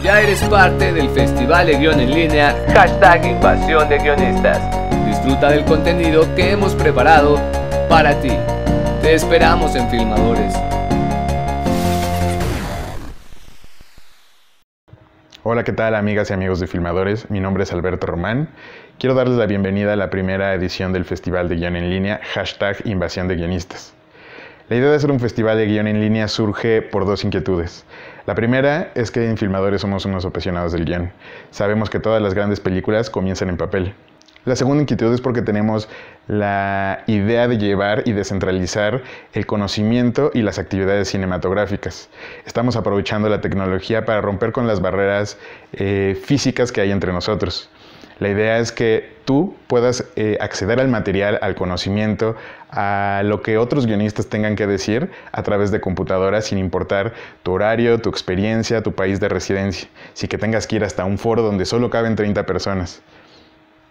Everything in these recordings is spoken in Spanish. Ya eres parte del Festival de Guion en Línea, #InvasiónDeGuionistas. Disfruta del contenido que hemos preparado para ti. Te esperamos en Filmadores. Hola, ¿qué tal, amigas y amigos de Filmadores? Mi nombre es Alberto Román. Quiero darles la bienvenida a la primera edición del Festival de Guion en Línea, #InvasiónDeGuionistas. La idea de hacer un festival de guión en línea surge por dos inquietudes. La primera es que en Filmadores somos unos apasionados del guión. Sabemos que todas las grandes películas comienzan en papel. La segunda inquietud es porque tenemos la idea de llevar y descentralizar el conocimiento y las actividades cinematográficas. Estamos aprovechando la tecnología para romper con las barreras físicas que hay entre nosotros. La idea es que tú puedas acceder al material, al conocimiento, a lo que otros guionistas tengan que decir a través de computadoras sin importar tu horario, tu experiencia, tu país de residencia. Sin que tengas que ir hasta un foro donde solo caben 30 personas.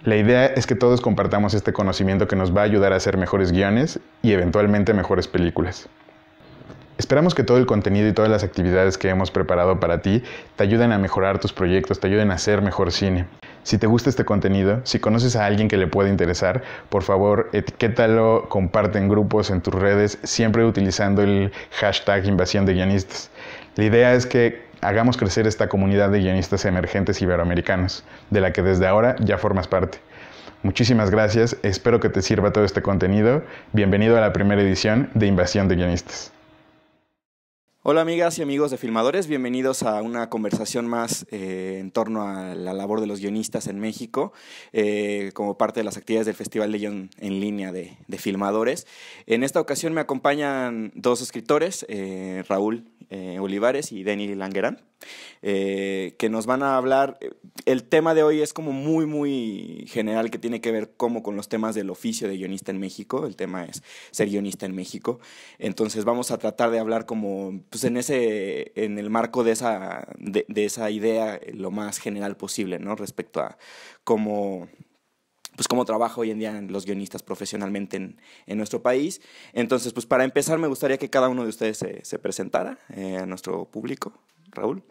La idea es que todos compartamos este conocimiento que nos va a ayudar a hacer mejores guiones y eventualmente mejores películas. Esperamos que todo el contenido y todas las actividades que hemos preparado para ti te ayuden a mejorar tus proyectos, te ayuden a hacer mejor cine. Si te gusta este contenido, si conoces a alguien que le puede interesar, por favor etiquétalo, comparte en grupos, en tus redes, siempre utilizando el #InvasiónDeGuionistas. La idea es que hagamos crecer esta comunidad de guionistas emergentes iberoamericanos, de la que desde ahora ya formas parte. Muchísimas gracias, espero que te sirva todo este contenido. Bienvenido a la primera edición de Invasión de Guionistas. Hola, amigas y amigos de Filmadores, bienvenidos a una conversación más en torno a la labor de los guionistas en México como parte de las actividades del Festival de Guión en Línea de Filmadores. En esta ocasión me acompañan dos escritores, Raúl Olivares y Denis Languérand, que nos van a hablar. El tema de hoy es como muy general, que tiene que ver como con los temas del oficio de guionista en México. El tema es ser guionista en México. Entonces vamos a tratar de hablar como pues en el marco de esa idea lo más general posible, ¿no? Respecto a cómo trabaja hoy en día los guionistas profesionalmente en nuestro país. Entonces, pues para empezar me gustaría que cada uno de ustedes se presentara a nuestro público. Raúl.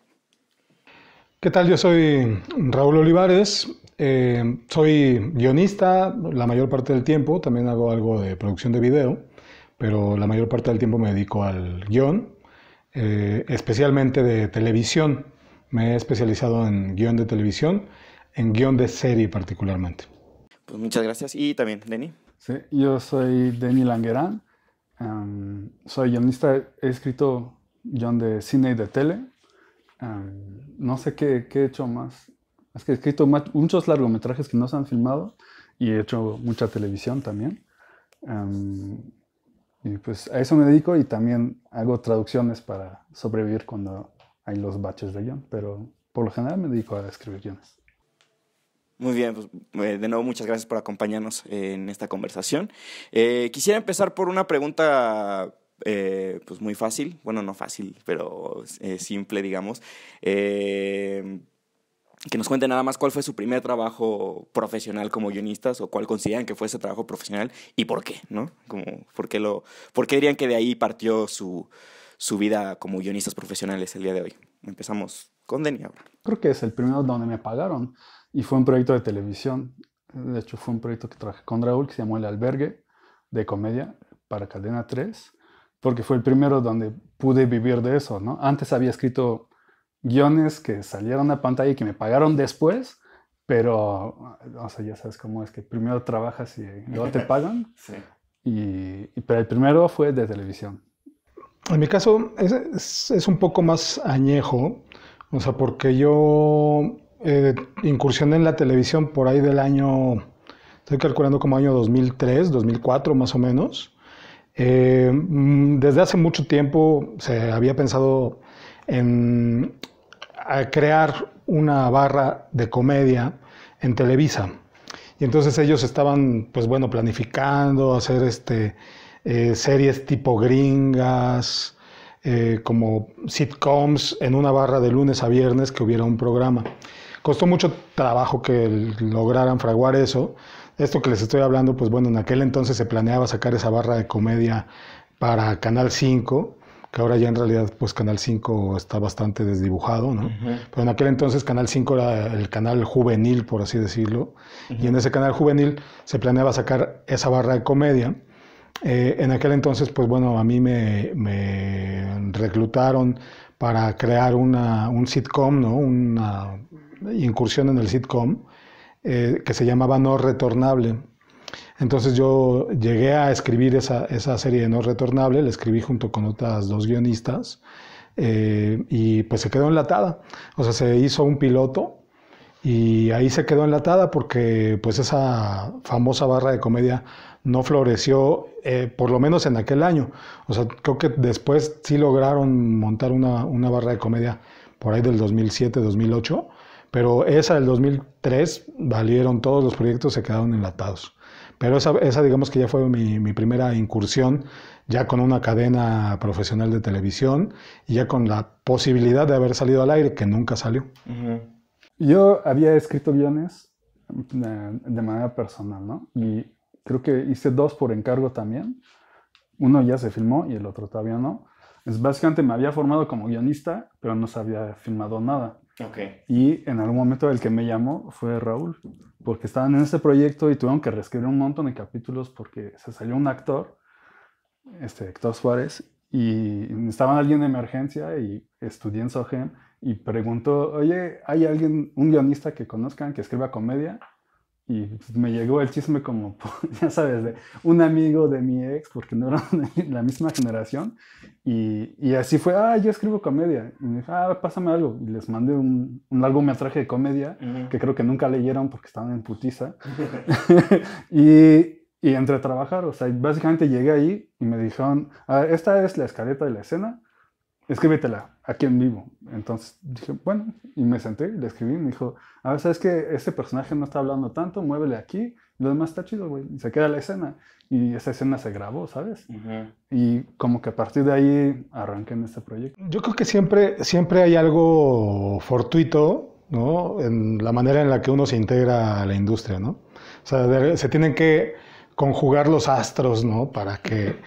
¿Qué tal? Yo soy Raúl Olivares, soy guionista la mayor parte del tiempo, también hago algo de producción de video, pero la mayor parte del tiempo me dedico al guión, especialmente de televisión. Me he especializado en guión de televisión, en guión de serie particularmente. Pues muchas gracias. Y también, Denis. Sí, yo soy Denis Languérand, soy guionista, he escrito guión de cine y de tele. No sé qué he hecho más. Es que he escrito muchos largometrajes que no se han filmado y he hecho mucha televisión también. Y pues a eso me dedico y también hago traducciones para sobrevivir cuando hay los baches de guión, pero por lo general me dedico a escribir guiones. Muy bien, pues, de nuevo muchas gracias por acompañarnos en esta conversación. Quisiera empezar por una pregunta pues muy fácil, bueno, no fácil, pero simple, digamos, que nos cuente nada más cuál fue su primer trabajo profesional como guionistas o cuál consideran que fue ese trabajo profesional y por qué, ¿no? Como, ¿por qué dirían que de ahí partió su vida como guionistas profesionales el día de hoy? Empezamos con Denis ahora. Creo que es el primero donde me pagaron y fue un proyecto de televisión. De hecho, fue un proyecto que trabajé con Raúl que se llamó El Albergue, de comedia para Cadena 3. Porque fue el primero donde pude vivir de eso, ¿no? Antes había escrito guiones que salieron a pantalla y que me pagaron después, pero, o sea, ya sabes cómo es que primero trabajas y luego te pagan. Sí. Pero el primero fue de televisión. En mi caso es un poco más añejo, o sea, porque yo incursioné en la televisión por ahí del año, estoy calculando como año 2003, 2004 más o menos. Desde hace mucho tiempo se había pensado en crear una barra de comedia en Televisa. Y entonces ellos estaban, pues bueno, planificando hacer series tipo gringas, como sitcoms en una barra de lunes a viernes que hubiera un programa. Costó mucho trabajo que lograran fraguar eso. Esto que les estoy hablando, pues bueno, en aquel entonces se planeaba sacar esa barra de comedia para Canal 5 que ahora ya en realidad pues Canal 5 está bastante desdibujado, ¿no? Uh-huh. Pero en aquel entonces Canal 5 era el canal juvenil, por así decirlo, uh-huh. Y en ese canal juvenil se planeaba sacar esa barra de comedia. En aquel entonces, pues bueno, a mí me reclutaron para crear un sitcom, ¿no? Una incursión en el sitcom que se llamaba No Retornable. Entonces yo llegué a escribir esa serie de No Retornable, la escribí junto con otras dos guionistas y pues se quedó enlatada. O sea, se hizo un piloto y ahí se quedó enlatada porque pues esa famosa barra de comedia no floreció, por lo menos en aquel año. O sea, creo que después sí lograron montar una barra de comedia por ahí del 2007, 2008, pero esa del 2003 valieron, todos los proyectos se quedaron enlatados. Pero esa digamos que ya fue mi primera incursión, ya con una cadena profesional de televisión y ya con la posibilidad de haber salido al aire, que nunca salió. Uh-huh. Yo había escrito guiones de manera personal, ¿no? Y creo que hice dos por encargo también. Uno ya se filmó y el otro todavía no. Es básicamente me había formado como guionista, pero no se había filmado nada. Okay. Y en algún momento el que me llamó fue Raúl, porque estaban en este proyecto y tuvieron que reescribir un montón de capítulos porque se salió un actor, Héctor Suárez, y necesitaban alguien de emergencia y estudié en Sogem y preguntó, oye, ¿hay alguien, un guionista que conozcan que escriba comedia? Y me llegó el chisme como, ya sabes, de un amigo de mi ex, porque no eran la misma generación. Y así fue, yo escribo comedia. Y me dijo, pásame algo. Y les mandé un largometraje de comedia, uh-huh. que creo que nunca leyeron porque estaban en putiza. y entré a trabajar, o sea, básicamente llegué ahí y me dijeron, esta es la escaleta de la escena, escríbetela aquí en vivo. Entonces dije, bueno, y me senté y le escribí y me dijo, ¿sabes qué? Este personaje no está hablando tanto, muévele aquí, lo demás está chido, güey. Y se queda la escena. Y esa escena se grabó, ¿sabes? Uh-huh. Y como que a partir de ahí arranqué en este proyecto. Yo creo que siempre hay algo fortuito, ¿no? En la manera en la que uno se integra a la industria, ¿no? O sea, se tienen que conjugar los astros, ¿no? Para que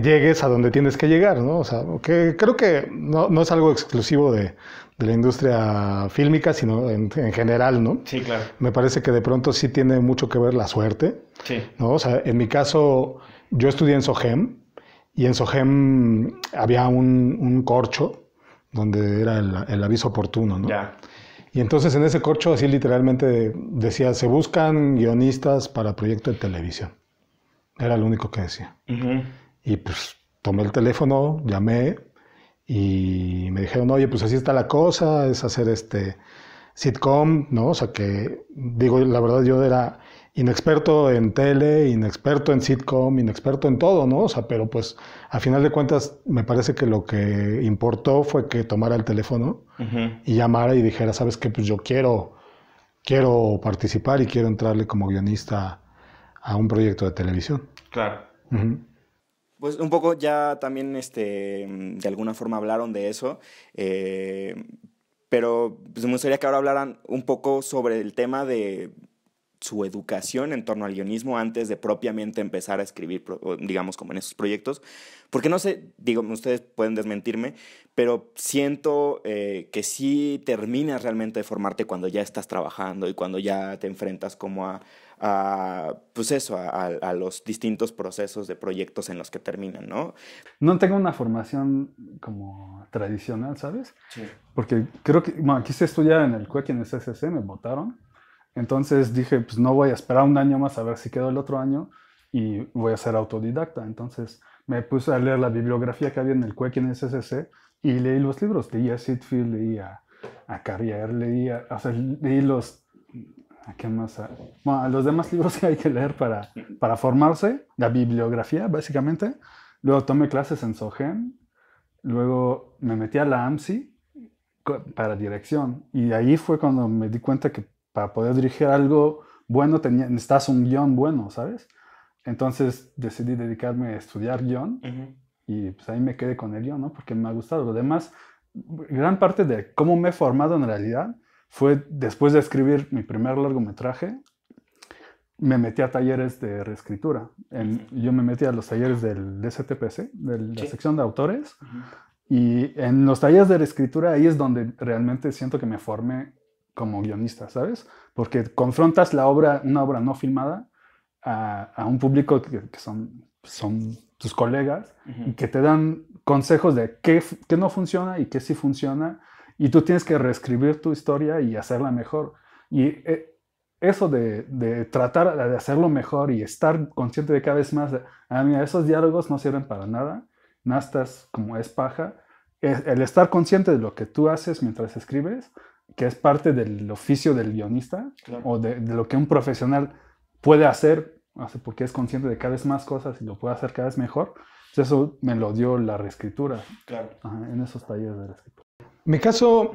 llegues a donde tienes que llegar, ¿no? O sea, que creo que no es algo exclusivo de la industria fílmica, sino en general, ¿no? Sí, claro. Me parece que de pronto sí tiene mucho que ver la suerte, sí. ¿No? O sea, en mi caso, yo estudié en Sogem, y en Sogem había un corcho, donde era el aviso oportuno, ¿no? Ya. Y entonces en ese corcho así literalmente decía, se buscan guionistas para proyecto de televisión. Era lo único que decía. Uh-huh. Y pues tomé el teléfono, llamé y me dijeron, oye, pues así está la cosa, es hacer sitcom, ¿no? O sea que, digo, la verdad yo era inexperto en tele, inexperto en sitcom, inexperto en todo, ¿no? O sea, pero pues a final de cuentas me parece que lo que importó fue que tomara el teléfono, uh-huh. y llamara y dijera, ¿sabes qué? Pues yo quiero participar y quiero entrarle como guionista a un proyecto de televisión. Claro. Uh-huh. Pues un poco ya también de alguna forma hablaron de eso, pero pues me gustaría que ahora hablaran un poco sobre el tema de su educación en torno al guionismo antes de propiamente empezar a escribir, digamos, como en esos proyectos. Porque no sé, digo, ustedes pueden desmentirme, pero siento que sí terminas realmente de formarte cuando ya estás trabajando y cuando ya te enfrentas como a los distintos procesos de proyectos en los que terminan, ¿no? No tengo una formación como tradicional, ¿sabes? Sí. Porque creo que, bueno, aquí se estudia en el CUEC y en el CCC, me votaron. Entonces dije, pues no voy a esperar un año más a ver si quedo el otro año y voy a ser autodidacta. Entonces me puse a leer la bibliografía que había en el CUEC y en el CCC y leí los libros. Leí a Sitfield, leí a Carrier, leí los... ¿A qué más? Bueno, a los demás libros que hay que leer para formarse, la bibliografía básicamente. Luego tomé clases en Sogem, luego me metí a la AMSI para dirección y ahí fue cuando me di cuenta que para poder dirigir algo bueno necesitas un guión bueno, ¿sabes? Entonces decidí dedicarme a estudiar guión, uh-huh. y pues ahí me quedé con el guión, ¿no? Porque me ha gustado. Lo demás, gran parte de cómo me he formado en realidad fue después de escribir mi primer largometraje, me metí a talleres de reescritura. Yo me metí a los talleres del STPC, de la sección de autores. Y en los talleres de reescritura ahí es donde realmente siento que me formé como guionista, ¿sabes? Porque confrontas la obra, una obra no filmada a un público que son tus colegas y que te dan consejos de qué no funciona y qué sí funciona. Y tú tienes que reescribir tu historia y hacerla mejor. Y eso de tratar de hacerlo mejor y estar consciente de cada vez más, mira, esos diálogos no sirven para nada, no estás como es paja. El estar consciente de lo que tú haces mientras escribes, que es parte del oficio del guionista, claro, o de lo que un profesional puede hacer, porque es consciente de cada vez más cosas y lo puede hacer cada vez mejor. Entonces eso me lo dio la reescritura, claro. En esos talleres de reescritura. Mi caso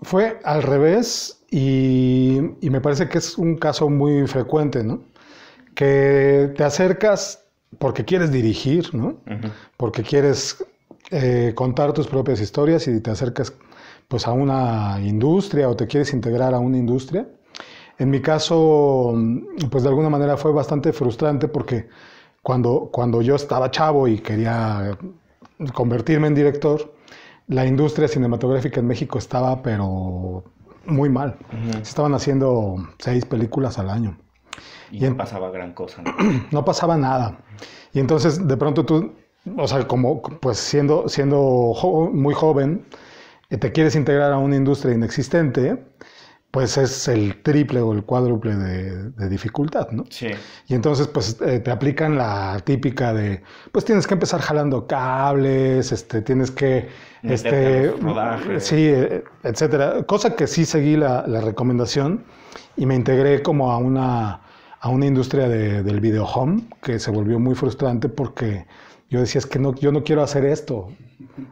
fue al revés y me parece que es un caso muy frecuente, ¿no? Que te acercas porque quieres dirigir, ¿no? Porque quieres contar tus propias historias y te acercas pues a una industria o te quieres integrar a una industria. En mi caso, pues de alguna manera fue bastante frustrante porque cuando yo estaba chavo y quería convertirme en director, la industria cinematográfica en México estaba, pero muy mal. Se estaban haciendo 6 películas al año. Y no pasaba gran cosa, ¿no? No pasaba nada. Y entonces, de pronto tú, o sea, como pues siendo muy joven, te quieres integrar a una industria inexistente, pues es el triple o el cuádruple de dificultad, ¿no? Sí. Y entonces, pues, te aplican la típica de, pues, tienes que empezar jalando cables, tienes que... rodaje. Sí, etcétera. Cosa que sí seguí la recomendación y me integré como a una industria del video home, que se volvió muy frustrante porque yo decía, es que no, yo no quiero hacer esto.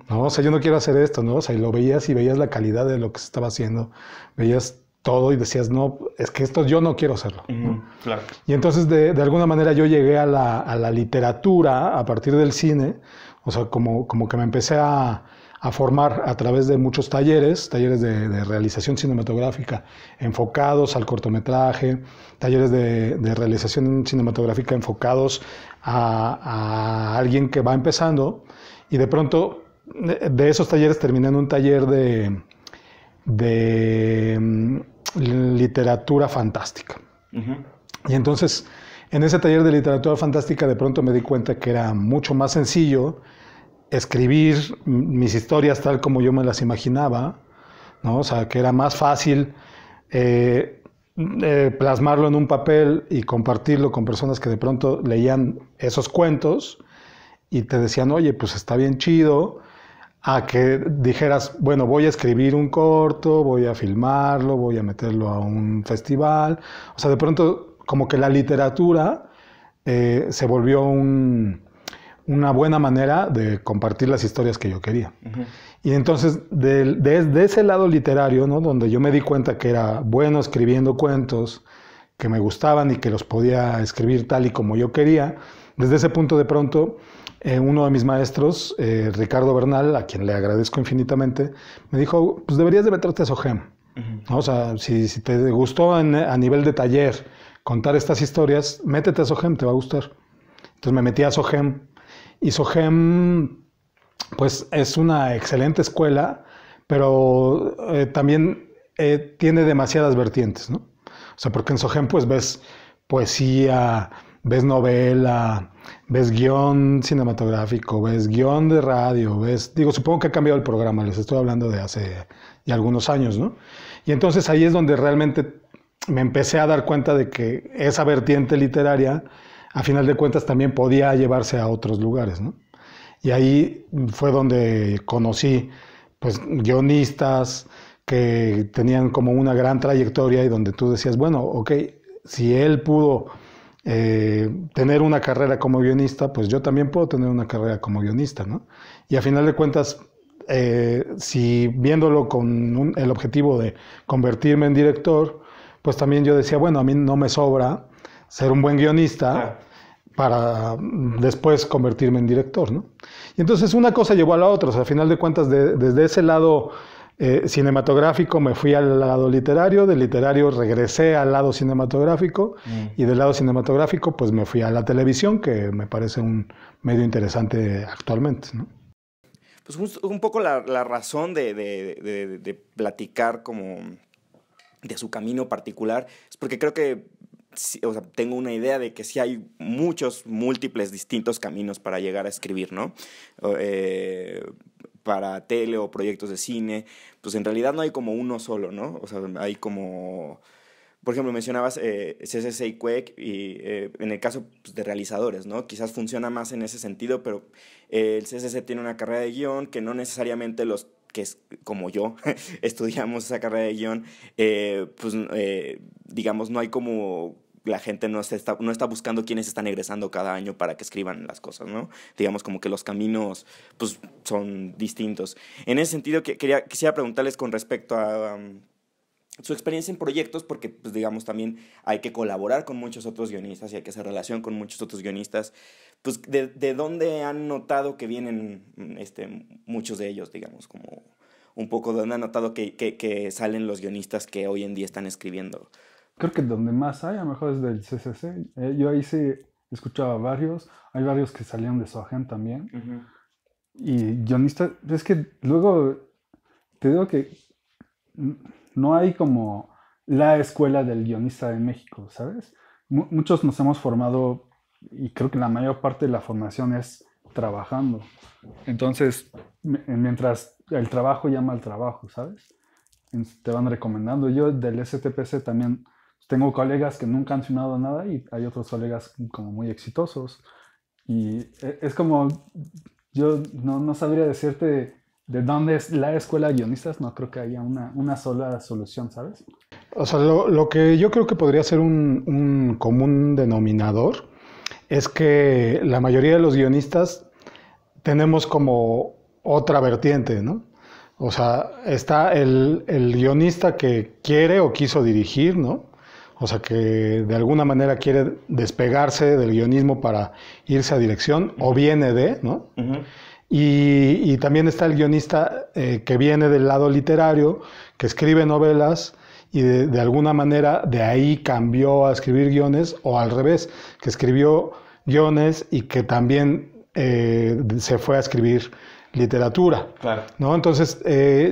No, o sea, yo no quiero hacer esto, ¿no? O sea, y lo veías y veías la calidad de lo que se estaba haciendo, veías todo y decías, no, es que esto yo no quiero hacerlo, ¿no? Claro. Y entonces, de alguna manera, yo llegué a la literatura a partir del cine, o sea, como que me empecé a formar a través de muchos talleres de realización cinematográfica enfocados al cortometraje, talleres de realización cinematográfica enfocados a alguien que va empezando, y de pronto, de esos talleres terminé en un taller de literatura fantástica. Y entonces, en ese taller de literatura fantástica, de pronto me di cuenta que era mucho más sencillo escribir mis historias tal como yo me las imaginaba, ¿no? O sea, que era más fácil plasmarlo en un papel y compartirlo con personas que de pronto leían esos cuentos y te decían, oye, pues está bien chido, a que dijeras, bueno, voy a escribir un corto, voy a filmarlo, voy a meterlo a un festival. O sea, de pronto, como que la literatura se volvió una buena manera de compartir las historias que yo quería. Y entonces, de ese lado literario, ¿no? Donde yo me di cuenta que era bueno escribiendo cuentos que me gustaban y que los podía escribir tal y como yo quería, desde ese punto de pronto, uno de mis maestros, Ricardo Bernal, a quien le agradezco infinitamente, me dijo, pues deberías de meterte a Sogem. O sea, si te gustó a nivel de taller contar estas historias, métete a Sogem, te va a gustar. Entonces me metí a Sogem. Y Sogem, pues, es una excelente escuela, pero también tiene demasiadas vertientes, ¿no? O sea, porque en Sogem, pues, ves poesía, ves novela, ves guión cinematográfico, ves guión de radio, digo, supongo que ha cambiado el programa, les estoy hablando de hace ya algunos años, ¿no? Y entonces ahí es donde realmente me empecé a dar cuenta de que esa vertiente literaria, a final de cuentas, también podía llevarse a otros lugares, ¿no? Y ahí fue donde conocí, pues, guionistas que tenían como una gran trayectoria y donde tú decías, bueno, ok, si él pudo tener una carrera como guionista, pues yo también puedo tener una carrera como guionista, ¿no? Y a final de cuentas, si viéndolo con el objetivo de convertirme en director, pues también yo decía, bueno, a mí no me sobra ser un buen guionista, claro, para después convertirme en director, ¿no? Y entonces una cosa llevó a la otra, o sea, a final de cuentas, desde ese lado cinematográfico, me fui al lado literario, del literario regresé al lado cinematográfico y del lado cinematográfico pues me fui a la televisión, que me parece un medio interesante actualmente, ¿no? Pues justo un poco la razón de platicar como de su camino particular es porque creo que, o sea, tengo una idea de que sí hay muchos, múltiples, distintos caminos para llegar a escribir, ¿no? Para tele o proyectos de cine, pues en realidad no hay como uno solo, ¿no? O sea, hay como... Por ejemplo, mencionabas CCC y CUEC, y en el caso pues, de realizadores, ¿no? Quizás funciona más en ese sentido, pero el CCC tiene una carrera de guión que no necesariamente los que es como yo, estudiamos esa carrera de guión, pues digamos, no hay como... La gente no está buscando quiénes están egresando cada año para que escriban las cosas, ¿no? Digamos como que los caminos pues, son distintos. En ese sentido, quisiera preguntarles con respecto a su experiencia en proyectos, porque pues, digamos también hay que colaborar con muchos otros guionistas y hay que hacer relación con muchos otros guionistas. Pues, ¿de dónde han notado que vienen muchos de ellos, digamos, como un poco de dónde han notado que salen los guionistas que hoy en día están escribiendo? Creo que donde más hay, a lo mejor es del CCC. Yo ahí sí escuchaba varios. Hay varios que salieron de Sogem también. Uh-huh. Y guionistas... Es que luego te digo que no hay como la escuela del guionista de México, ¿sabes? Muchos nos hemos formado y creo que la mayor parte de la formación es trabajando. Entonces, mientras el trabajo llama al trabajo, ¿sabes? Te van recomendando. Yo del STPC también... Tengo colegas que nunca han filmado nada y hay otros colegas como muy exitosos. Y es como, yo no sabría decirte de dónde es la escuela de guionistas, no creo que haya una sola solución, ¿sabes? O sea, lo que yo creo que podría ser un común denominador es que la mayoría de los guionistas tenemos como otra vertiente, ¿no? O sea, está el guionista que quiere o quiso dirigir, ¿no? O sea, que de alguna manera quiere despegarse del guionismo para irse a dirección, o viene de, ¿no? Uh-huh. Y también está el guionista que viene del lado literario, que escribe novelas y de alguna manera de ahí cambió a escribir guiones, o al revés, que escribió guiones y que también se fue a escribir literatura. Claro. ¿No? Entonces,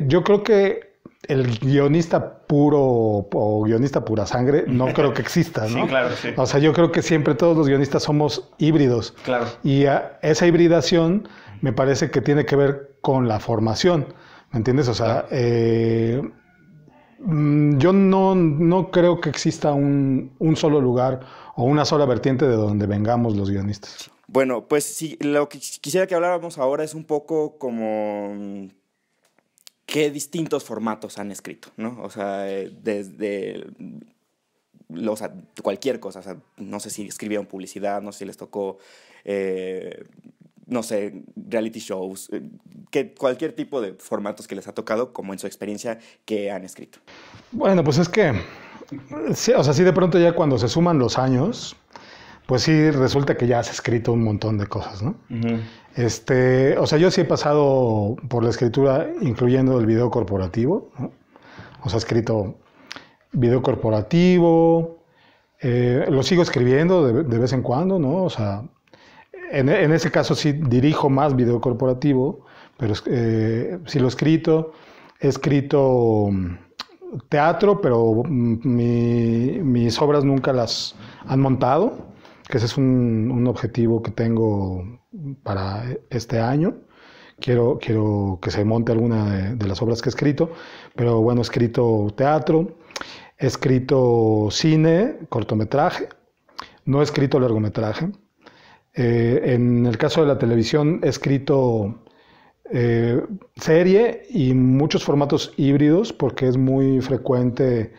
yo creo que el guionista puro o guionista pura sangre no creo que exista, ¿no? Sí, claro, sí. O sea, yo creo que siempre todos los guionistas somos híbridos. Claro. Y esa hibridación me parece que tiene que ver con la formación, ¿me entiendes? O sea, yo no creo que exista un solo lugar o una sola vertiente de donde vengamos los guionistas. Bueno, pues sí, lo que quisiera que habláramos ahora es un poco como... ¿Qué distintos formatos han escrito, ¿no? O sea, desde cualquier cosa. O sea, no sé si escribieron publicidad, no sé si les tocó, no sé, reality shows, que cualquier tipo de formatos que les ha tocado, como en su experiencia, que han escrito. Bueno, pues es que, sí, o sea, sí de pronto ya cuando se suman los años, pues sí resulta que ya has escrito un montón de cosas, ¿no? Uh-huh. O sea, yo sí he pasado por la escritura, incluyendo el video corporativo, ¿no? O sea, he escrito video corporativo, lo sigo escribiendo de vez en cuando, ¿no? O sea, en ese caso sí dirijo más video corporativo, pero sí lo he escrito teatro, pero mis obras nunca las han montado, que ese es un objetivo que tengo para este año. Quiero que se monte alguna de las obras que he escrito, pero bueno, he escrito teatro, he escrito cine, cortometraje, no he escrito largometraje. En el caso de la televisión he escrito serie y muchos formatos híbridos, porque es muy frecuente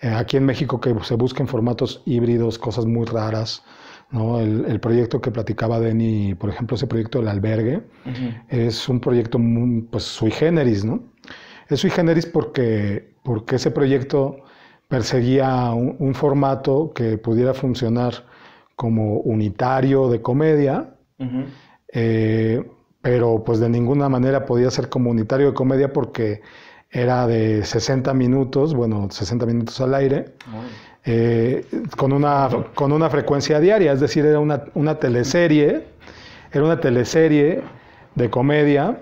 aquí en México que se busquen formatos híbridos, cosas muy raras, ¿no? El proyecto que platicaba Denis, por ejemplo, ese proyecto El Albergue, uh-huh, es un proyecto muy, pues, sui generis, ¿no? Es sui generis porque ese proyecto perseguía un formato que pudiera funcionar como unitario de comedia, uh-huh, pero pues de ninguna manera podía ser como unitario de comedia porque era de 60 minutos, bueno, 60 minutos al aire, con una frecuencia diaria, es decir, era una teleserie de comedia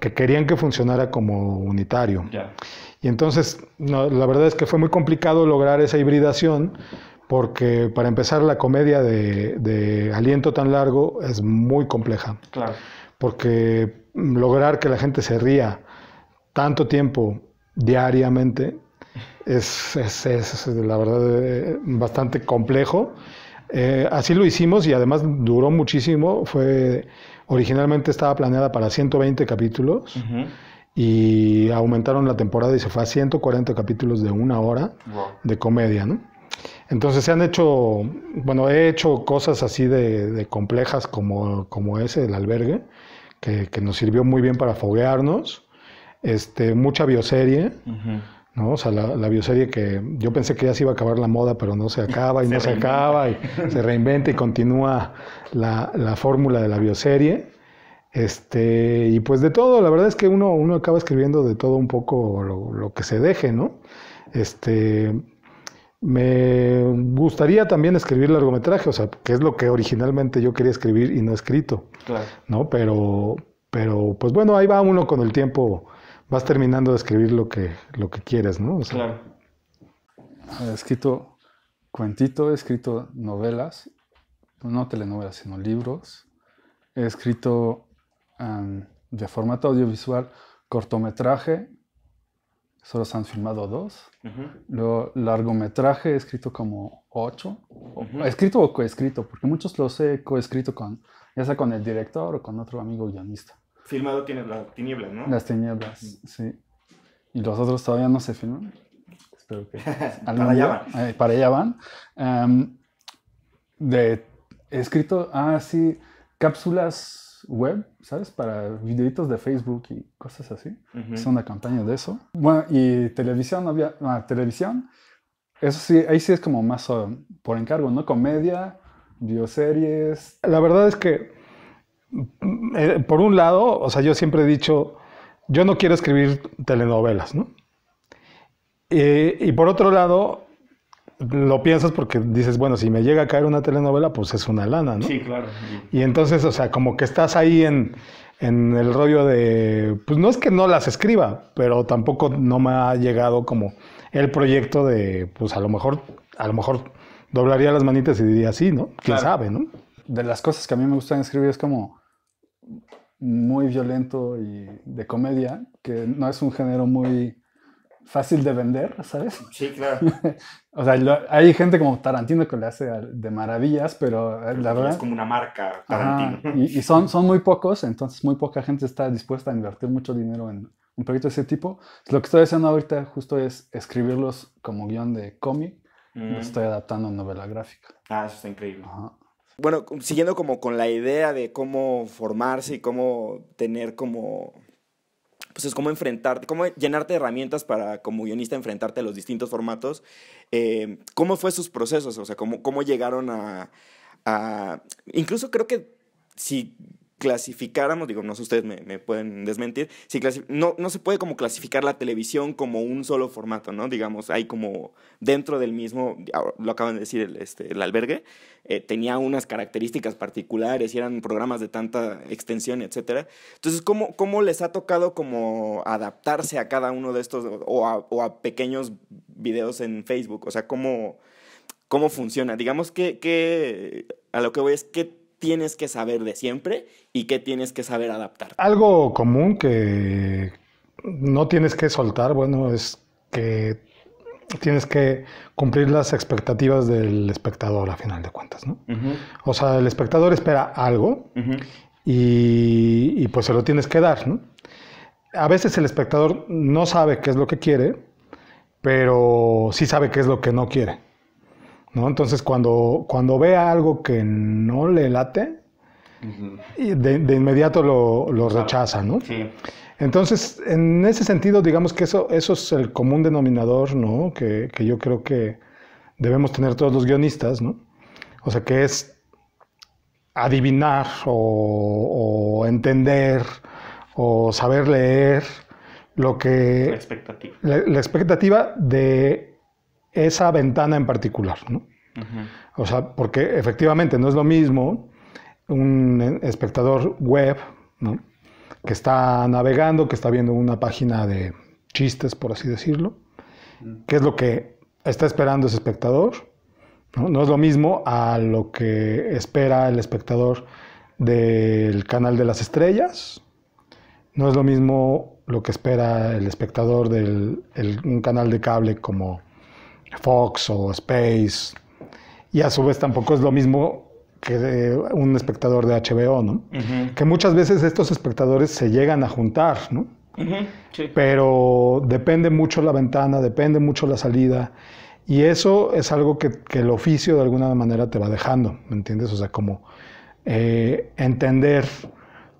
que querían que funcionara como unitario. Yeah. Y entonces, no, la verdad es que fue muy complicado lograr esa hibridación, porque para empezar la comedia de aliento tan largo es muy compleja. Claro. Porque lograr que la gente se ría tanto tiempo diariamente es la verdad bastante complejo. Así lo hicimos y además duró muchísimo. Originalmente estaba planeada para 120 capítulos. Uh-huh. Y aumentaron la temporada y se fue a 140 capítulos de 1 hora. Wow. De comedia, ¿no? Entonces se han hecho, bueno, he hecho cosas así de complejas como ese, El Albergue, que nos sirvió muy bien para foguearnos. Mucha bioserie. Uh-huh. ¿No? O sea, la bioserie que yo pensé que ya se iba a acabar la moda, pero no se acaba y no se acaba y se reinventa y continúa la fórmula de la bioserie. Y pues de todo, la verdad es que uno acaba escribiendo de todo un poco lo que se deje, ¿no? Me gustaría también escribir largometraje, o sea, que es lo que originalmente yo quería escribir y no he escrito. Claro. ¿No? Pero pues bueno, ahí va uno con el tiempo. Vas terminando de escribir lo que quieres, ¿no? O sea, claro. He escrito cuentito, he escrito novelas, no telenovelas, sino libros. He escrito de formato audiovisual cortometraje, solo se han filmado 2. Uh-huh. Luego largometraje he escrito como 8. Uh-huh. Escrito o coescrito, porque muchos los he coescrito ya sea con el director o con otro amigo guionista. Filmado tiene Las Tinieblas, ¿no? Las Tinieblas, sí. Y los otros todavía no se filman. Espero que... para allá van. Para allá van. He escrito, cápsulas web, ¿sabes? Para videitos de Facebook y cosas así. Uh-huh. Es una campaña de eso. Bueno, y televisión había... televisión, eso sí, ahí sí es como más por encargo, ¿no? Comedia, bioseries... La verdad es que... Por un lado, o sea, yo siempre he dicho, yo no quiero escribir telenovelas, ¿no? Y por otro lado, lo piensas porque dices, bueno, si me llega a caer una telenovela, pues es una lana, ¿no? Sí, claro. Y entonces, o sea, como que estás ahí en el rollo de, pues no es que no las escriba, pero tampoco no me ha llegado como el proyecto de, pues a lo mejor doblaría las manitas y diría sí, ¿no? ¿Quién sabe, no? De las cosas que a mí me gustan escribir es como muy violento y de comedia, que no es un género muy fácil de vender, ¿sabes? Sí, claro. O sea, hay gente como Tarantino que le hace de maravillas, pero la verdad... Es como una marca, Tarantino. Ajá, y son muy pocos, entonces muy poca gente está dispuesta a invertir mucho dinero en un proyecto de ese tipo. Lo que estoy haciendo ahorita justo es escribirlos como guión de cómic. Lo estoy adaptando a novela gráfica. Eso está increíble. Ajá. Bueno, siguiendo como con la idea de cómo formarse y cómo tener como... Pues es cómo enfrentarte, cómo llenarte de herramientas para como guionista enfrentarte a los distintos formatos. ¿Cómo fue sus procesos? O sea, ¿cómo llegaron a... Incluso creo que si clasificáramos, digo, no sé, ustedes me pueden desmentir, no se puede como clasificar la televisión como un solo formato, ¿no? Digamos, hay como dentro del mismo, lo acaban de decir, El Albergue, tenía unas características particulares y eran programas de tanta extensión, etcétera. Entonces, ¿cómo les ha tocado como adaptarse a cada uno de estos o a pequeños videos en Facebook? O sea, ¿cómo funciona? Digamos que a lo que voy es que tienes que saber de siempre y qué tienes que saber adaptar. Algo común que no tienes que soltar, bueno, es que tienes que cumplir las expectativas del espectador, a final de cuentas, ¿no? Uh-huh. O sea, el espectador espera algo. Uh-huh. y pues se lo tienes que dar, ¿no? A veces el espectador no sabe qué es lo que quiere, pero sí sabe qué es lo que no quiere, ¿no? Entonces, cuando vea algo que no le late, uh-huh, de inmediato lo rechaza, ¿no? Sí. Entonces, en ese sentido, digamos que eso es el común denominador, ¿no? Que yo creo que debemos tener todos los guionistas, ¿no? O sea, que es adivinar o entender o saber leer, lo que... La expectativa. La expectativa de esa ventana en particular, ¿no? Uh-huh. O sea, porque efectivamente no es lo mismo un espectador web, ¿no?, que está navegando, que está viendo una página de chistes, por así decirlo, que es lo que está esperando ese espectador, ¿no? No es lo mismo a lo que espera el espectador del canal de las estrellas, no es lo mismo lo que espera el espectador de un canal de cable como Fox o Space, y a su vez tampoco es lo mismo que un espectador de HBO, ¿no? Uh-huh. Que muchas veces estos espectadores se llegan a juntar, ¿no? Uh-huh. Sí. Pero depende mucho la ventana, depende mucho la salida, y eso es algo que el oficio de alguna manera te va dejando, ¿me entiendes? O sea, como entender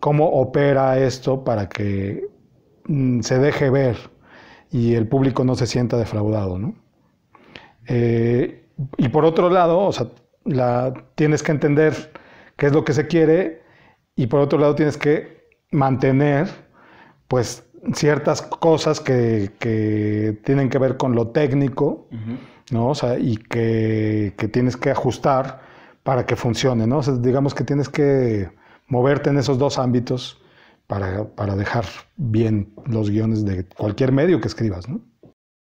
cómo opera esto para que se deje ver y el público no se sienta defraudado, ¿no? Y por otro lado, o sea, tienes que entender qué es lo que se quiere, y por otro lado tienes que mantener pues ciertas cosas que tienen que ver con lo técnico, uh-huh, ¿no? O sea, y que tienes que ajustar para que funcione, ¿no? O sea, digamos que tienes que moverte en esos dos ámbitos para dejar bien los guiones de cualquier medio que escribas, ¿no?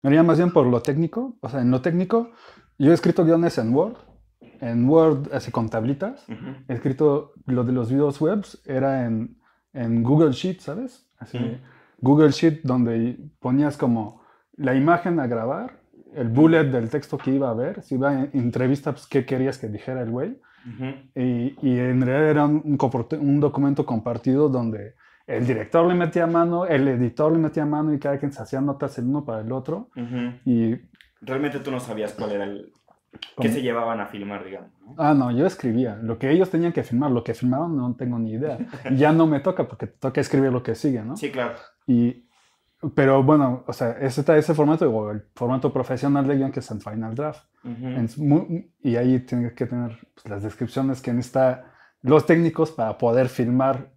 María, más bien por lo técnico, o sea, en lo técnico yo he escrito guiones en Word, así con tablitas, uh-huh, he escrito lo de los videos webs, era en Google Sheet, ¿sabes? Así, uh-huh, Google Sheet, donde ponías como la imagen a grabar, el bullet del texto que iba a ver, si iba en entrevista, pues qué querías que dijera el güey, uh-huh, y en realidad era un documento compartido donde el director le metía mano, el editor le metía mano, y cada quien se hacía notas el uno para el otro, uh-huh, y... Realmente tú no sabías cuál era el... ¿Qué se llevaban a filmar, digamos, ¿no? Ah, no, yo escribía. Lo que ellos tenían que filmar, lo que filmaron, no tengo ni idea. Ya no me toca, porque te toca escribir lo que sigue, ¿no? Sí, claro. Pero bueno, o sea, ese formato, o el formato profesional de guión, que es en Final Draft. Uh-huh. Y ahí tienes que tener, pues, las descripciones que necesitan los técnicos para poder filmar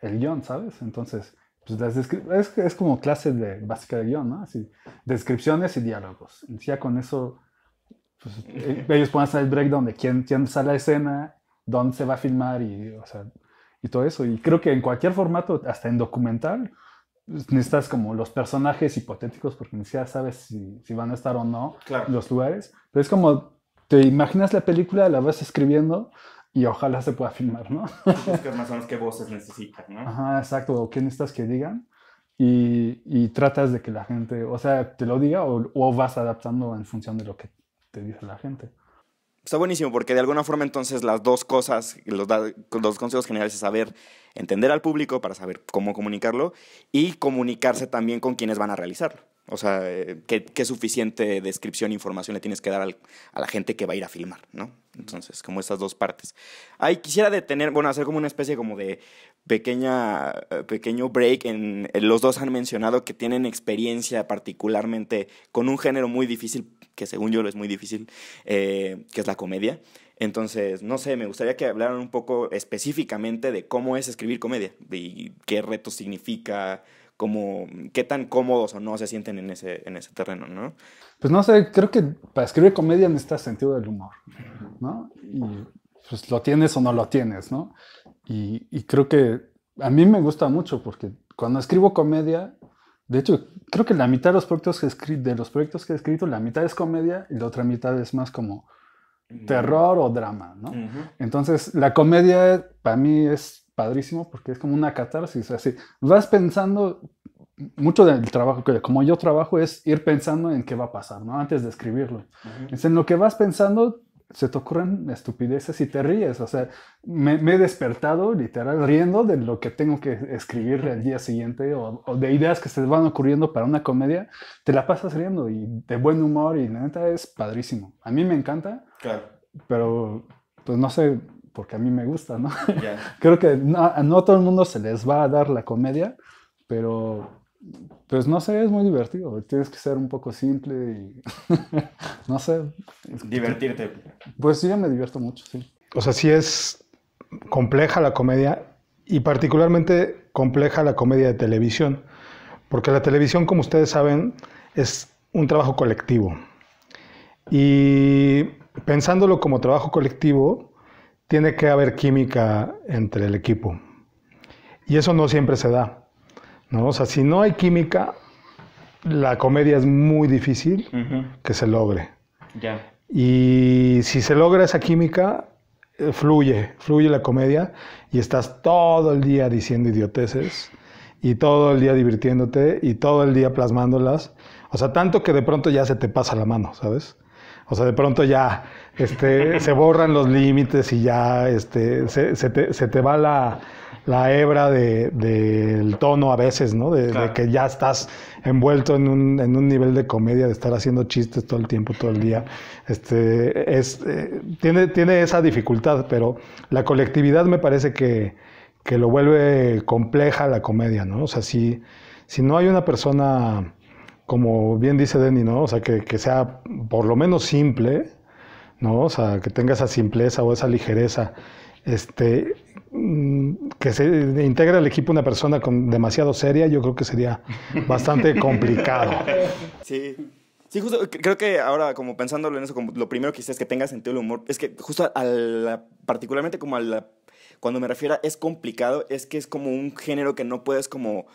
el guión, ¿sabes? Entonces, pues, es como clase básica de guión, ¿no? Así, descripciones y diálogos. Y ya con eso... Pues, ellos pueden hacer el breakdown de quién sale a la escena, dónde se va a filmar, o sea, y todo eso. Y creo que en cualquier formato, hasta en documental, necesitas como los personajes hipotéticos, porque ni siquiera sabes si van a estar o no, claro, los lugares. Pero es como, te imaginas la película, la vas escribiendo y ojalá se pueda filmar, ¿no? Es que más o menos qué voces necesitan, ¿no? Ajá, exacto, o qué necesitas que digan. Y tratas de que la gente, o sea, te lo diga, o vas adaptando en función de lo que te dice la gente. Está buenísimo, porque de alguna forma entonces las dos cosas, los consejos generales es saber entender al público para saber cómo comunicarlo, y comunicarse también con quienes van a realizarlo. O sea, qué suficiente descripción e información le tienes que dar a la gente que va a ir a filmar, ¿no? Entonces, como estas dos partes. Ahí quisiera hacer como una especie como de pequeño break. Los dos han mencionado que tienen experiencia particularmente con un género muy difícil, que según yo lo es muy difícil, que es la comedia. Entonces, no sé, me gustaría que hablaran un poco específicamente de cómo es escribir comedia, y qué retos significa, qué tan cómodos o no se sienten en ese terreno, ¿no? Pues no sé, creo que para escribir comedia necesitas sentido del humor, ¿no? Y pues lo tienes o no lo tienes, ¿no? Y creo que a mí me gusta mucho, porque cuando escribo comedia, de hecho, creo que la mitad de los proyectos que he escrito, la mitad es comedia y la otra mitad es más como terror o drama, ¿no? Uh-huh. Entonces, la comedia para mí es padrísimo, porque es como una catarsis, así. Vas pensando, mucho del trabajo, como yo trabajo, es ir pensando en qué va a pasar, ¿no? Antes de escribirlo. Uh-huh. Entonces, en lo que vas pensando, se te ocurren estupideces y te ríes. O sea, me he despertado literal riendo de lo que tengo que escribir al día siguiente, o de ideas que se van ocurriendo para una comedia. Te la pasas riendo y de buen humor, y la neta es padrísimo. A mí me encanta, claro, pero pues no sé, porque a mí me gusta, ¿no? Yeah. Creo que no a todo el mundo se les va a dar la comedia, pero... Pues no sé, es muy divertido. Tienes que ser un poco simple y... no sé. Divertirte. Pues sí, yo me divierto mucho, sí. O sea, sí es compleja la comedia, y particularmente compleja la comedia de televisión, Porque la televisión, como ustedes saben, es un trabajo colectivo. Y pensándolo como trabajo colectivo, tiene que haber química entre el equipo. Y eso no siempre se da, ¿no? O sea, si no hay química, la comedia es muy difícil que se logre. Yeah. Y si se logra esa química, fluye la comedia y estás todo el día diciendo idioteces y todo el día divirtiéndote y todo el día plasmándolas. O sea, tanto que de pronto ya se te pasa la mano, ¿sabes? O sea, de pronto ya se borran los límites y ya se te va la hebra del tono a veces, ¿no? Claro. De que ya estás envuelto en un nivel de comedia, de estar haciendo chistes todo el tiempo, todo el día. Tiene esa dificultad, pero la colectividad me parece que lo vuelve compleja la comedia, ¿no? O sea, si no hay una persona, como bien dice Denis, ¿no? O sea, que sea por lo menos simple, ¿no? O sea, que tenga esa simpleza o esa ligereza, que se integre al equipo una persona con demasiado seria, yo creo que sería bastante complicado. Sí, justo, creo que ahora, como pensándolo en eso, como lo primero que hice es que tenga sentido el humor. Es que justo particularmente como cuando me refiero a es complicado, es que es como un género que no puedes como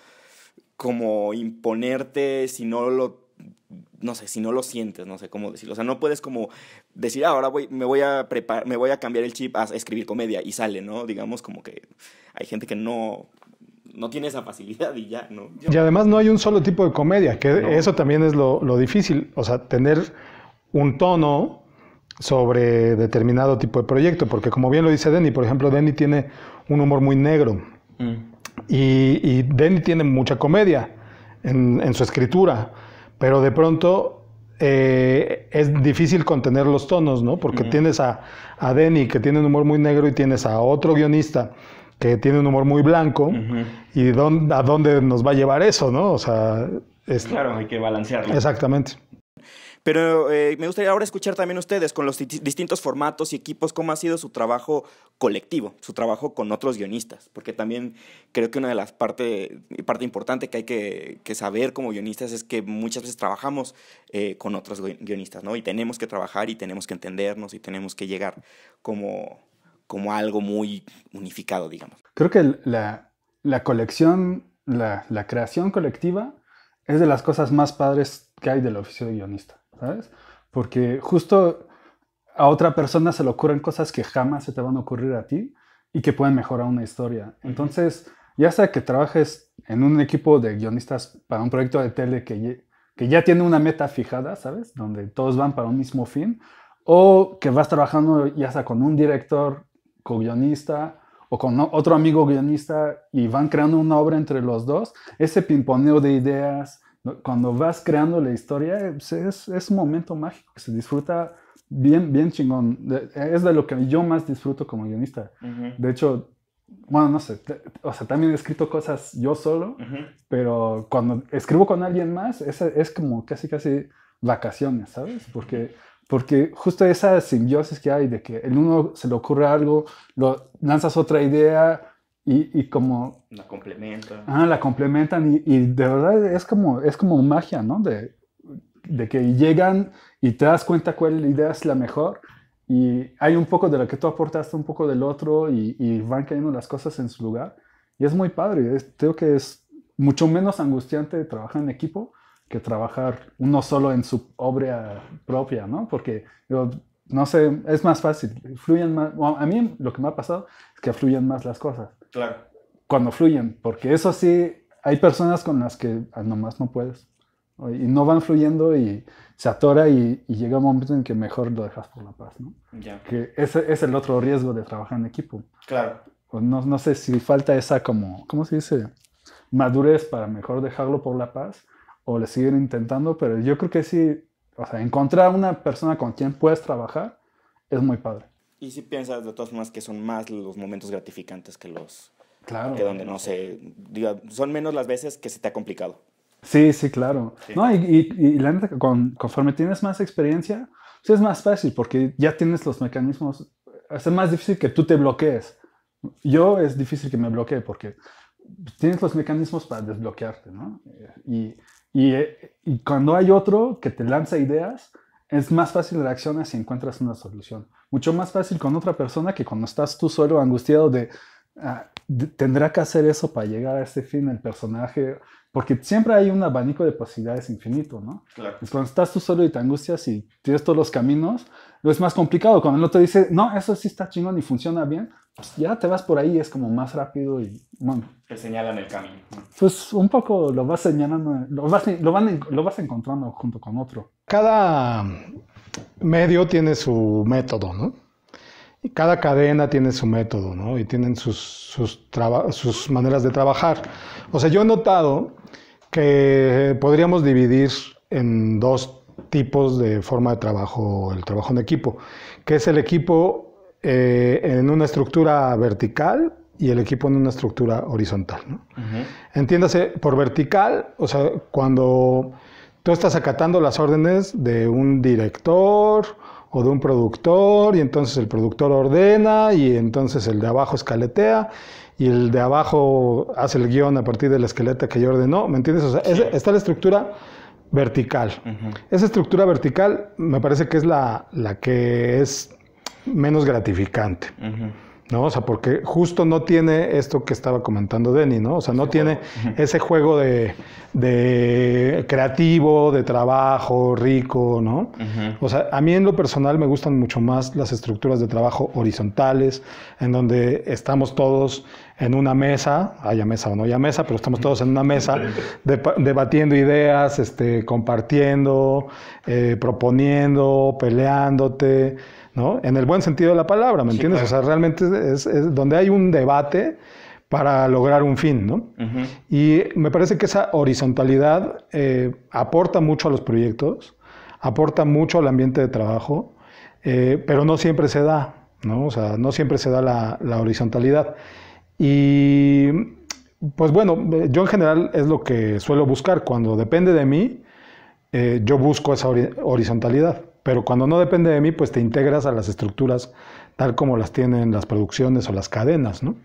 imponerte si no lo, no sé, si no lo sientes, no sé cómo decirlo. O sea, no puedes como decir, ahora me voy a cambiar el chip a escribir comedia y sale, ¿no? Digamos, como que hay gente que no tiene esa facilidad y ya, ¿no? Y además no hay un solo tipo de comedia, que no. Eso también es lo difícil. O sea, tener un tono sobre determinado tipo de proyecto, porque como bien lo dice Denis, por ejemplo, Denis tiene un humor muy negro y Denis tiene mucha comedia en su escritura, pero de pronto es difícil contener los tonos, ¿no? Porque tienes a Denis, que tiene un humor muy negro, y tienes a otro guionista que tiene un humor muy blanco, y a dónde nos va a llevar eso, ¿no? O sea, claro, hay que balancearlo. Exactamente. Pero me gustaría ahora escuchar también ustedes, con los distintos formatos y equipos, cómo ha sido su trabajo colectivo, su trabajo con otros guionistas, porque también creo que una de las parte importante que hay que saber como guionistas es que muchas veces trabajamos con otros guionistas, ¿no? Y tenemos que trabajar y tenemos que entendernos y tenemos que llegar como algo muy unificado, digamos. Creo que la creación colectiva es de las cosas más padres que hay del oficio de guionista, ¿sabes? Porque justo a otra persona se le ocurren cosas que jamás se te van a ocurrir a ti y que pueden mejorar una historia. Entonces, ya sea que trabajes en un equipo de guionistas para un proyecto de tele que ya tiene una meta fijada, ¿sabes? Donde todos van para un mismo fin, o que vas trabajando ya sea con un director, co-guionista, o con otro amigo guionista y van creando una obra entre los dos, ese pimponeo de ideas, cuando vas creando la historia, es un momento mágico que se disfruta bien, bien chingón. Es de lo que yo más disfruto como guionista. De hecho, bueno, no sé, o sea, también he escrito cosas yo solo, pero cuando escribo con alguien más, es como casi vacaciones, ¿sabes? Porque justo esa simbiosis que hay de que el uno se le ocurre algo, lanzas otra idea y como... La complementan. Ah, la complementan y de verdad es como magia, ¿no? De que llegan y te das cuenta cuál idea es la mejor y hay un poco de lo que tú aportaste, un poco del otro y van cayendo las cosas en su lugar. Y es muy padre. Creo que es mucho menos angustiante trabajar en equipo que trabajar uno solo en su obra propia, ¿no? Porque, no sé, es más fácil, fluyen más. Bueno, a mí lo que me ha pasado es que fluyen más las cosas. Claro. Cuando fluyen, porque eso sí, hay personas con las que nomás no puedes. Y no van fluyendo y se atora y llega un momento en que mejor lo dejas por la paz, ¿no? Ya. Que ese es el otro riesgo de trabajar en equipo. Claro. No sé si falta esa como, ¿cómo se dice? Madurez para mejor dejarlo por la paz. O le siguen intentando, pero yo creo que sí, o sea, encontrar una persona con quien puedes trabajar es muy padre. Y si piensas de todas formas que son más los momentos gratificantes que los... Claro. Que donde no sé, diga, son menos las veces que se te ha complicado. Sí, claro. Sí. No, y la neta, conforme tienes más experiencia, pues es más fácil porque ya tienes los mecanismos. Es más difícil que tú te bloquees. Es difícil que me bloquee porque tienes los mecanismos para desbloquearte, ¿no? Y cuando hay otro que te lanza ideas, es más fácil reaccionar si encuentras una solución. Mucho más fácil con otra persona que cuando estás tú solo angustiado de... tendrá que hacer eso para llegar a ese fin el personaje, porque siempre hay un abanico de posibilidades infinito, ¿no? Claro. Es cuando estás tú solo y te angustias y tienes todos los caminos, es más complicado. Cuando el otro dice, no, eso sí está chingón y funciona bien, pues ya te vas por ahí, es como más rápido y bueno. Te señalan el camino. Pues un poco lo vas señalando, lo vas encontrando junto con otro. Cada medio tiene su método, ¿no? Y cada cadena tiene su método, ¿no? Y tienen sus maneras de trabajar. O sea, yo he notado que podríamos dividir en dos tipos de forma de trabajo el trabajo en equipo, que es el equipo en una estructura vertical y el equipo en una estructura horizontal, ¿no? Uh-huh. Entiéndase por vertical, o sea, cuando tú estás acatando las órdenes de un director o de un productor, y entonces el productor ordena, y entonces el de abajo escaletea, y el de abajo hace el guión a partir de la esqueleta que yo ordenó, ¿me entiendes? O sea, sí. Está la estructura vertical. Uh-huh. Esa estructura vertical me parece que es la que es menos gratificante, uh-huh, ¿no? O sea, porque justo no tiene esto que estaba comentando Denis, ¿no? O sea, no tiene ese juego de creativo, de trabajo rico, ¿no? Uh-huh. O sea, a mí en lo personal me gustan mucho más las estructuras de trabajo horizontales, en donde estamos todos en una mesa, haya mesa o no haya mesa, pero estamos todos en una mesa debatiendo ideas, compartiendo, proponiendo, peleándote, ¿no? En el buen sentido de la palabra, ¿me entiendes? Sí, claro. O sea, realmente es donde hay un debate para lograr un fin, ¿no? Uh-huh. Y me parece que esa horizontalidad aporta mucho a los proyectos, aporta mucho al ambiente de trabajo, pero no siempre se da, ¿no? O sea, no siempre se da la horizontalidad. Y, pues bueno, yo en general es lo que suelo buscar. Cuando depende de mí, yo busco esa horizontalidad. Pero cuando no depende de mí, pues te integras a las estructuras tal como las tienen las producciones o las cadenas, ¿no?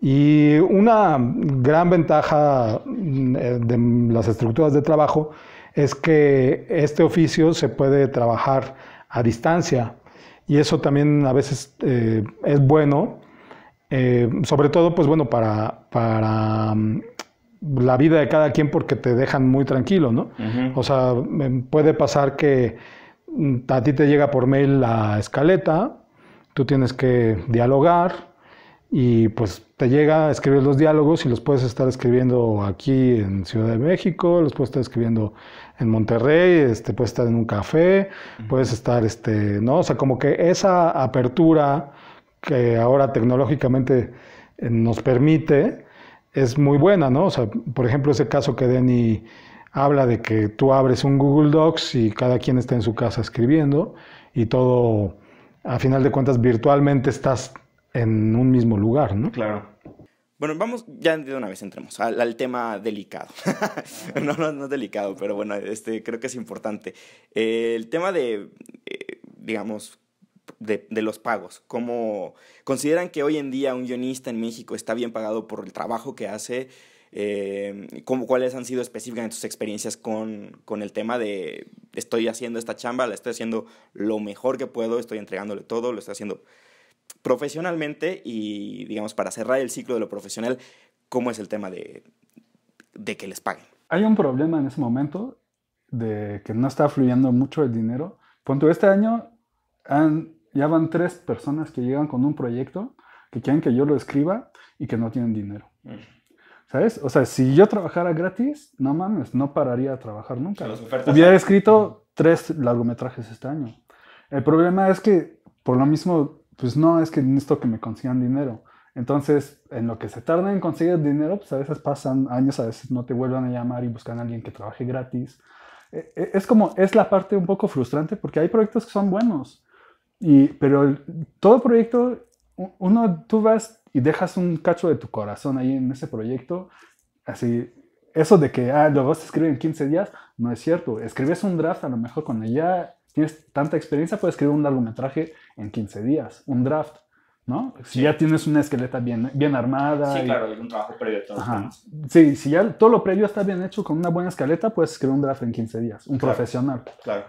Y una gran ventaja de las estructuras de trabajo es que este oficio se puede trabajar a distancia. Y eso también a veces es bueno, sobre todo, pues bueno, para la vida de cada quien, porque te dejan muy tranquilo, ¿no? Uh-huh. O sea, puede pasar que a ti te llega por mail la escaleta, tú tienes que dialogar y pues te llega a escribir los diálogos y los puedes estar escribiendo aquí en Ciudad de México, los puedes estar escribiendo en Monterrey, puedes estar en un café, puedes estar, ¿no? O sea, como que esa apertura que ahora tecnológicamente nos permite es muy buena, ¿no? O sea, por ejemplo, ese caso que Denis habla de que tú abres un Google Docs y cada quien está en su casa escribiendo y todo, a final de cuentas, virtualmente estás en un mismo lugar, ¿no? Claro. Bueno, vamos, ya de una vez entremos al tema delicado. No es delicado, pero bueno, creo que es importante. El tema de, digamos, de los pagos. ¿Cómo consideran que hoy en día un guionista en México está bien pagado por el trabajo que hace? ¿Cuáles han sido específicamente sus experiencias con el tema de estoy haciendo esta chamba, la estoy haciendo lo mejor que puedo, estoy entregándole todo, lo estoy haciendo profesionalmente? Y digamos, para cerrar el ciclo de lo profesional, ¿cómo es el tema de que les paguen? Hay un problema en ese momento de que no está fluyendo mucho el dinero. Punto, este año ya van 3 personas que llegan con un proyecto que quieren que yo lo escriba y que no tienen dinero. ¿Sabes? O sea, si yo trabajara gratis, no mames, no pararía a trabajar nunca. Hubiera escrito 3 largometrajes este año. El problema es que, por lo mismo, pues no, es que necesito que me consigan dinero. Entonces, en lo que se tarda en conseguir dinero, pues a veces pasan años, a veces no te vuelvan a llamar y buscan a alguien que trabaje gratis. Es la parte un poco frustrante porque hay proyectos que son buenos. Pero todo proyecto, tú vas y dejas un cacho de tu corazón ahí en ese proyecto. Así, eso de que lo vas a escribir en 15 días, no es cierto. Escribes un draft, a lo mejor cuando ya tienes tanta experiencia, puedes escribir un largometraje en 15 días, un draft. ¿no? Sí. Si ya tienes una esqueleta bien armada. Sí, claro, hay un trabajo previo. Sí, si ya todo lo previo está bien hecho, con una buena escaleta, puedes escribir un draft en 15 días. Un profesional. Claro.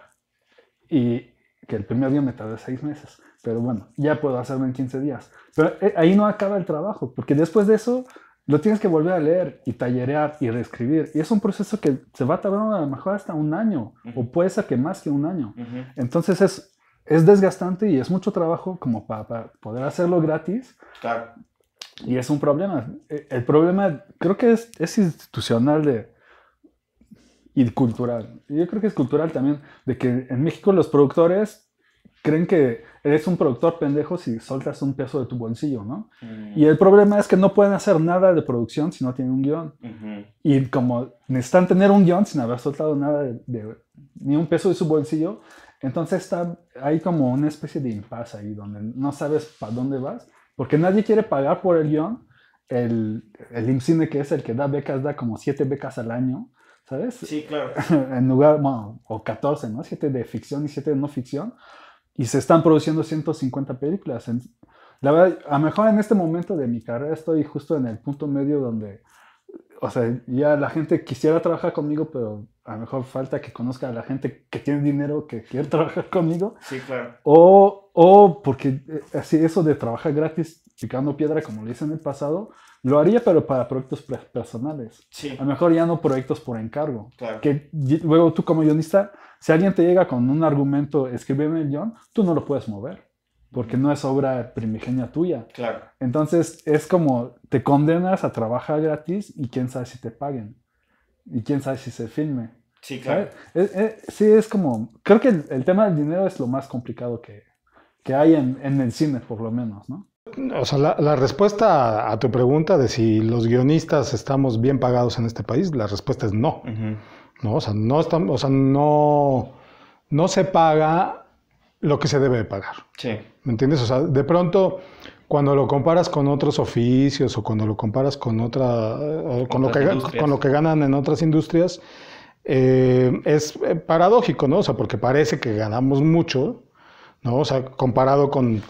Y que el primer día me tardé 6 meses. Pero bueno, ya puedo hacerlo en 15 días. Pero ahí no acaba el trabajo, porque después de eso lo tienes que volver a leer y tallerear y reescribir. Y es un proceso que se va a tardar a lo mejor hasta un año, o puede ser que más que un año. Entonces es desgastante y es mucho trabajo como para poder hacerlo gratis. Claro. Y es un problema. El problema creo que es institucional y cultural. Yo creo que es cultural también, de que en México los productores creen que eres un productor pendejo si soltas un peso de tu bolsillo, ¿no? Y el problema es que no pueden hacer nada de producción si no tienen un guión. Y como necesitan tener un guión sin haber soltado nada ni un peso de su bolsillo, entonces hay como una especie de impasse ahí donde no sabes para dónde vas, porque nadie quiere pagar por el guión. El IMCine, que es el que da becas, da como 7 becas al año, ¿sabes? Sí, claro. En lugar, bueno, o 14, ¿no? 7 de ficción y 7 de no ficción. Y se están produciendo 150 películas. La verdad, a lo mejor en este momento de mi carrera estoy justo en el punto medio donde, o sea, ya la gente quisiera trabajar conmigo, pero a lo mejor falta que conozca a la gente que tiene dinero que quiere trabajar conmigo. Sí, claro. O porque así eso de trabajar gratis picando piedra, como lo hice en el pasado, lo haría, pero para proyectos personales. Sí. A lo mejor ya no proyectos por encargo. Claro. Que luego tú como guionista, si alguien te llega con un argumento, escríbeme el guión, tú no lo puedes mover, porque no es obra primigenia tuya. Claro. Entonces es como te condenas a trabajar gratis y quién sabe si te paguen. Y quién sabe si se filme. Sí, claro. Sí, es como, creo que el tema del dinero es lo más complicado que hay en el cine, por lo menos, ¿no? O sea, la respuesta a tu pregunta de si los guionistas estamos bien pagados en este país, la respuesta es no. No, o sea, no se paga lo que se debe de pagar. Sí. ¿Me entiendes? O sea, de pronto, cuando lo comparas con otros oficios o cuando lo comparas con con lo que ganan en otras industrias, es paradójico, ¿no? O sea, porque parece que ganamos mucho, ¿no? O sea, comparado con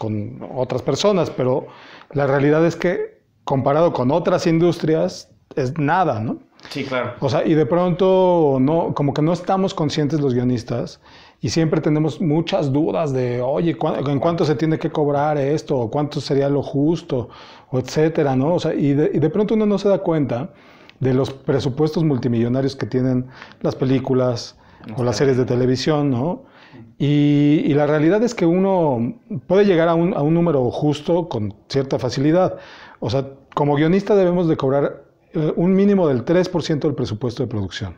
otras personas, pero la realidad es que comparado con otras industrias es nada, ¿no? Sí, claro. O sea, y de pronto no, como que no estamos conscientes los guionistas y siempre tenemos muchas dudas de, oye, ¿en cuánto se tiene que cobrar esto? ¿O cuánto sería lo justo? O etcétera, ¿no? O sea, y de pronto uno no se da cuenta de los presupuestos multimillonarios que tienen las películas o las series de televisión, ¿no? Y la realidad es que uno puede llegar a un número justo con cierta facilidad. O sea, como guionista debemos de cobrar un mínimo del 3% del presupuesto de producción.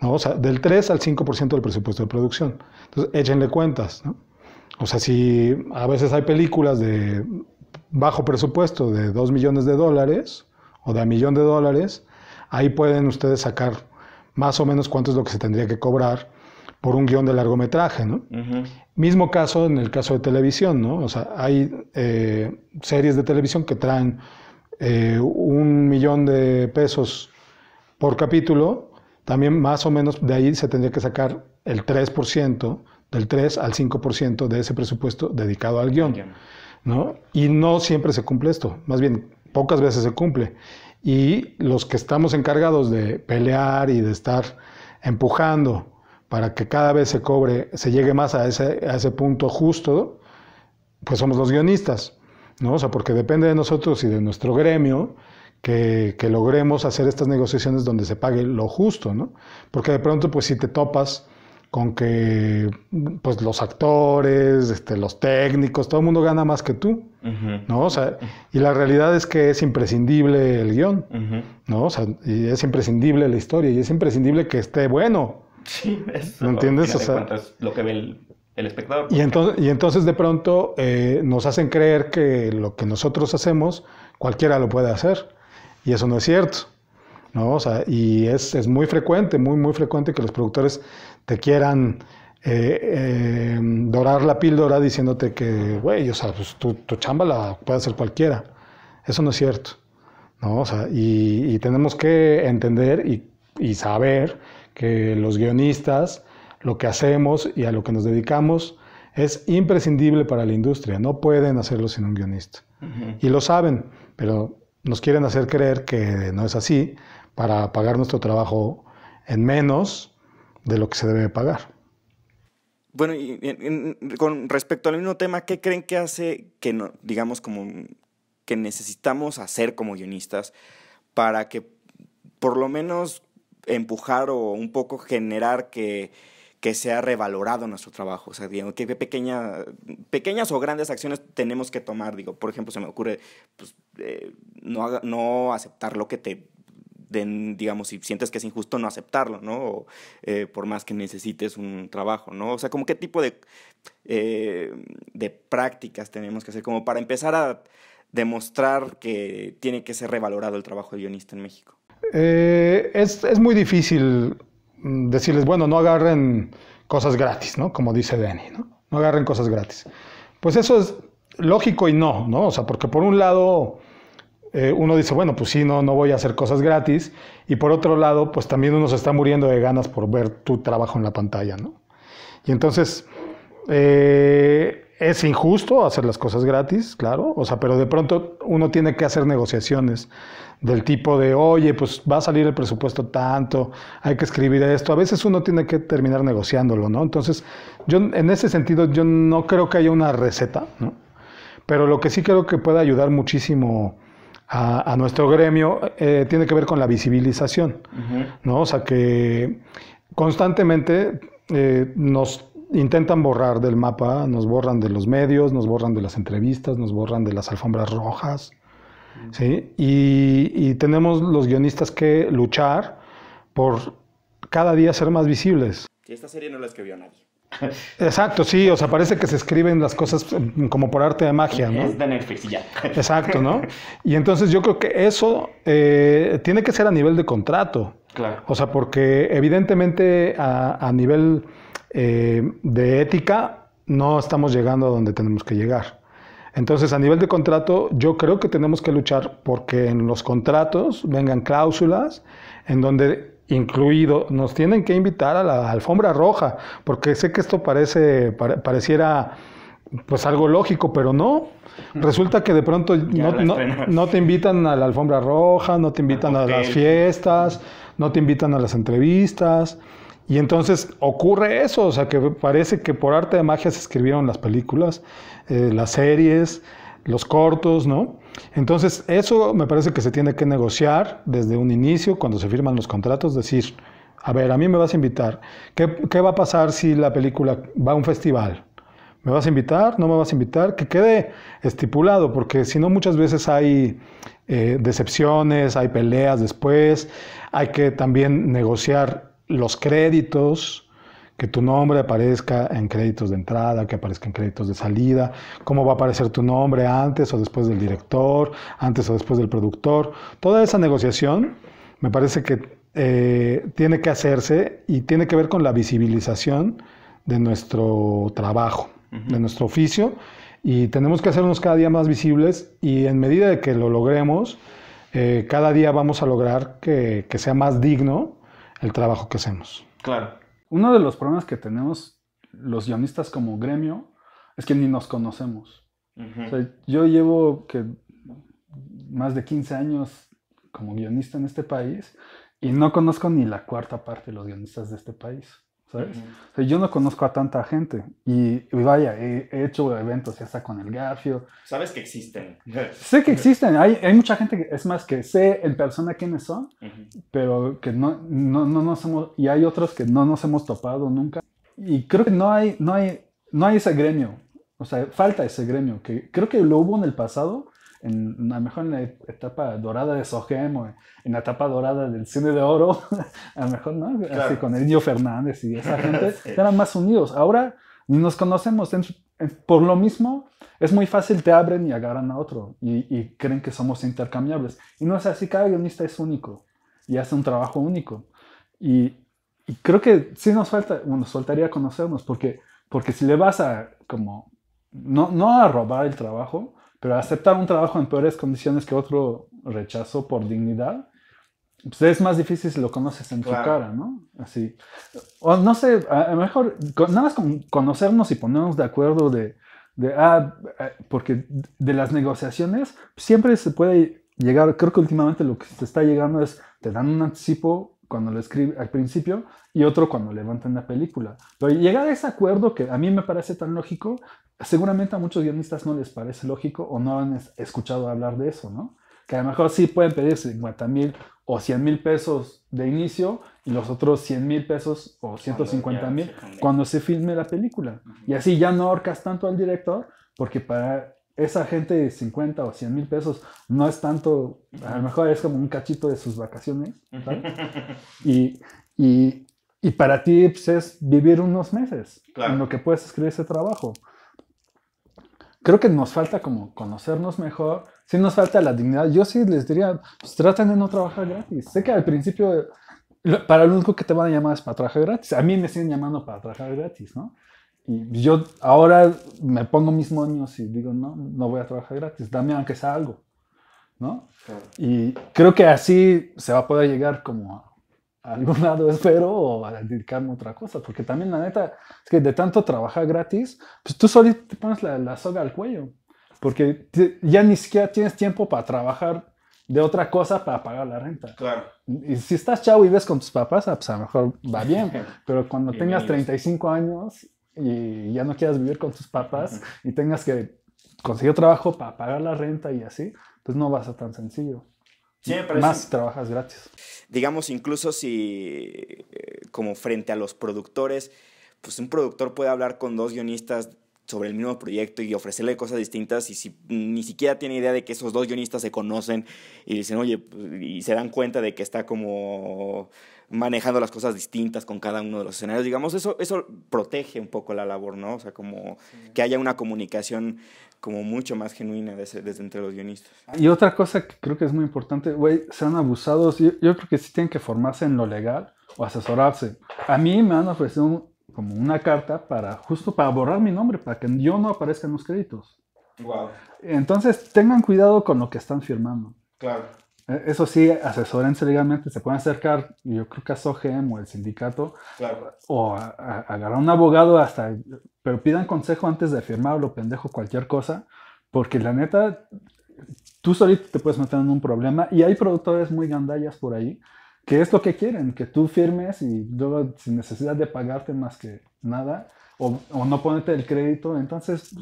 ¿No? O sea, del 3 al 5% del presupuesto de producción. Entonces, échenle cuentas, ¿no? O sea, si a veces hay películas de bajo presupuesto de $2 millones o de $1 millón, ahí pueden ustedes sacar más o menos cuánto es lo que se tendría que cobrar por un guión de largometraje, ¿no? Mismo caso en el caso de televisión, ¿no? O sea, hay series de televisión que traen $1 millón por capítulo, también más o menos de ahí se tendría que sacar el 3%, del 3 al 5% de ese presupuesto dedicado al guión, ¿no? Y no siempre se cumple esto, más bien pocas veces se cumple. Y los que estamos encargados de pelear y de estar empujando para que cada vez se cobre, se llegue más a ese punto justo, pues somos los guionistas, ¿no? O sea, porque depende de nosotros y de nuestro gremio que logremos hacer estas negociaciones donde se pague lo justo, ¿no? Porque de pronto, pues si te topas con que pues, los actores, los técnicos, todo el mundo gana más que tú, ¿no? O sea, y la realidad es que es imprescindible el guión, ¿no? O sea, y es imprescindible la historia y es imprescindible que esté bueno. Sí, eso. ¿Me entiendes? O sea, es lo que ve el espectador. Y entonces de pronto nos hacen creer que lo que nosotros hacemos, cualquiera lo puede hacer. Y eso no es cierto, ¿no? O sea, y es muy frecuente, muy, muy frecuente que los productores te quieran dorar la píldora diciéndote que, güey, o sea, pues, tu chamba la puede hacer cualquiera. Eso no es cierto, ¿no? O sea, y tenemos que entender y saber que los guionistas, lo que hacemos y a lo que nos dedicamos es imprescindible para la industria, no pueden hacerlo sin un guionista. Y lo saben, pero nos quieren hacer creer que no es así para pagar nuestro trabajo en menos de lo que se debe pagar. Bueno, y con respecto al mismo tema, ¿qué creen que hace que, no, digamos, como que necesitamos hacer como guionistas para que por lo menos empujar o un poco generar que sea revalorado nuestro trabajo? O sea, digamos, ¿qué pequeñas o grandes acciones tenemos que tomar? Digo, por ejemplo, se me ocurre pues, no aceptar lo que te den, digamos, si sientes que es injusto, no aceptarlo, ¿no? O, por más que necesites un trabajo, ¿no? O sea, ¿como qué tipo de prácticas tenemos que hacer como para empezar a demostrar que tiene que ser revalorado el trabajo de guionista en México? Es muy difícil decirles, bueno, no agarren cosas gratis, ¿no? Como dice Denis, ¿no? No agarren cosas gratis. Pues eso es lógico y no, ¿no? O sea, porque por un lado uno dice, bueno, pues sí, no voy a hacer cosas gratis, y por otro lado, pues también uno se está muriendo de ganas por ver tu trabajo en la pantalla, ¿no? Y entonces es injusto hacer las cosas gratis, claro, o sea, pero de pronto uno tiene que hacer negociaciones del tipo de, oye, pues va a salir el presupuesto tanto, hay que escribir esto. A veces uno tiene que terminar negociándolo, ¿no? Entonces, yo en ese sentido, yo no creo que haya una receta, ¿no? Pero lo que sí creo que puede ayudar muchísimo a nuestro gremio tiene que ver con la visibilización, ¿no? O sea, que constantemente nos intentan borrar del mapa, nos borran de los medios, nos borran de las entrevistas, nos borran de las alfombras rojas, ¿sí? Y tenemos los guionistas que luchar por cada día ser más visibles. Y esta serie no la escribió nadie. Exacto, sí, o sea, parece que se escriben las cosas como por arte de magia, ¿no? Es de Netflix y ya. Exacto, ¿no? Y entonces yo creo que eso tiene que ser a nivel de contrato. Claro. O sea, porque evidentemente a nivel de ética no estamos llegando a donde tenemos que llegar. Entonces, a nivel de contrato, yo creo que tenemos que luchar porque en los contratos vengan cláusulas en donde, incluido, nos tienen que invitar a la alfombra roja, porque sé que esto pareciera pues algo lógico, pero no. Resulta que de pronto no te invitan a la alfombra roja, no te invitan a las fiestas, no te invitan a las entrevistas. Y entonces ocurre eso, o sea, que parece que por arte de magia se escribieron las películas, las series, los cortos, ¿no? Entonces, eso me parece que se tiene que negociar desde un inicio, cuando se firman los contratos, decir, a ver, a mí me vas a invitar, ¿qué va a pasar si la película va a un festival? ¿Me vas a invitar? ¿No me vas a invitar? Que quede estipulado, porque si no muchas veces hay decepciones, hay peleas después, hay que también negociar los créditos, que tu nombre aparezca en créditos de entrada, que aparezca en créditos de salida, cómo va a aparecer tu nombre antes o después del director, antes o después del productor. Toda esa negociación me parece que tiene que hacerse y tiene que ver con la visibilización de nuestro trabajo, de nuestro oficio, y tenemos que hacernos cada día más visibles, y en medida de que lo logremos, cada día vamos a lograr que sea más digno el trabajo que hacemos. Claro. Uno de los problemas que tenemos los guionistas como gremio es que ni nos conocemos. O sea, yo llevo más de 15 años como guionista en este país y no conozco ni la cuarta parte de los guionistas de este país, ¿sabes? O sea, yo no conozco a tanta gente y vaya, he hecho eventos ya está con el GAFIO. ¿Sabes que existen? Sé que existen, hay mucha gente, que, es más que sé en persona quiénes son, pero que no nos hemos, y hay otros que no nos hemos topado nunca. Y creo que no hay ese gremio, o sea, falta ese gremio, que creo que lo hubo en el pasado, en, a lo mejor en la etapa dorada de Sogem o en la etapa dorada del Cine de Oro, a lo mejor, ¿no? Claro. Así con Elio Fernández y esa gente, eran más unidos. Ahora ni nos conocemos, por lo mismo es muy fácil, te abren y agarran a otro y creen que somos intercambiables. Y no es así, cada guionista es único y hace un trabajo único. Y creo que sí nos falta, bueno, nos faltaría conocernos, porque si le vas a, como, no a robar el trabajo, pero aceptar un trabajo en peores condiciones que otro rechazo por dignidad, Pues es más difícil si lo conoces en tu cara, ¿no? Así. O no sé, a lo mejor, nada más con conocernos y ponernos de acuerdo porque de las negociaciones siempre se puede llegar, creo que últimamente lo que se está llegando es, te dan un anticipo cuando lo escriben al principio y otro cuando levantan la película. Pero llegar a ese acuerdo que a mí me parece tan lógico, seguramente a muchos guionistas no les parece lógico o no han escuchado hablar de eso, ¿no? Que a lo mejor sí pueden pedir 50,000 o 100,000 pesos de inicio y los otros 100,000 pesos o 150,000 cuando se filme la película. Uh-huh. Y así ya no ahorcas tanto al director, porque para esa gente 50 o 100,000 pesos no es tanto, a lo mejor es como un cachito de sus vacaciones, ¿sabes? Y para ti pues, es vivir unos meses en lo que puedes escribir ese trabajo. Creo que nos falta como conocernos mejor. Sí nos falta la dignidad. Yo sí les diría, pues traten de no trabajar gratis. Sé que al principio, para lo único que te van a llamar es para trabajar gratis. A mí me siguen llamando para trabajar gratis, ¿no? Y yo ahora me pongo mis moños y digo, no, no voy a trabajar gratis. Dame aunque sea algo, ¿no? Claro. Y creo que así se va a poder llegar como a algún lado, espero, o a dedicarme a otra cosa. Porque también, la neta, es que de tanto trabajar gratis, pues tú solito te pones la soga al cuello. Porque ya ni siquiera tienes tiempo para trabajar de otra cosa para pagar la renta. Claro. Y si estás chavo y ves con tus papás, pues a lo mejor va bien. Pero cuando tengas 35 años y ya no quieras vivir con tus papás y tengas que conseguir trabajo para pagar la renta y así, pues no va a ser tan sencillo. Sí, más si trabajas gratis. Digamos, incluso si, como frente a los productores, pues un productor puede hablar con dos guionistas sobre el mismo proyecto y ofrecerle cosas distintas, y si ni siquiera tiene idea de que esos dos guionistas se conocen y dicen, oye, y se dan cuenta de que está como manejando las cosas distintas con cada uno de los escenarios, digamos, eso protege un poco la labor, ¿no? O sea, como que haya una comunicación como mucho más genuina desde entre los guionistas. Y otra cosa que creo que es muy importante, güey, sean abusados. Yo creo que sí tienen que formarse en lo legal o asesorarse. A mí me han ofrecido como una carta justo para borrar mi nombre, para que yo no aparezca en los créditos. Wow. Entonces, tengan cuidado con lo que están firmando. Claro. Eso sí, asesórense legalmente, se pueden acercar, yo creo que a Sogem o el sindicato, claro, o a agarrar un abogado hasta, pero pidan consejo antes de firmar lo pendejo cualquier cosa, porque la neta, tú solito te puedes meter en un problema, y hay productores muy gandallas por ahí, que es lo que quieren, que tú firmes y luego sin necesidad de pagarte más que nada, o no ponerte el crédito. Entonces,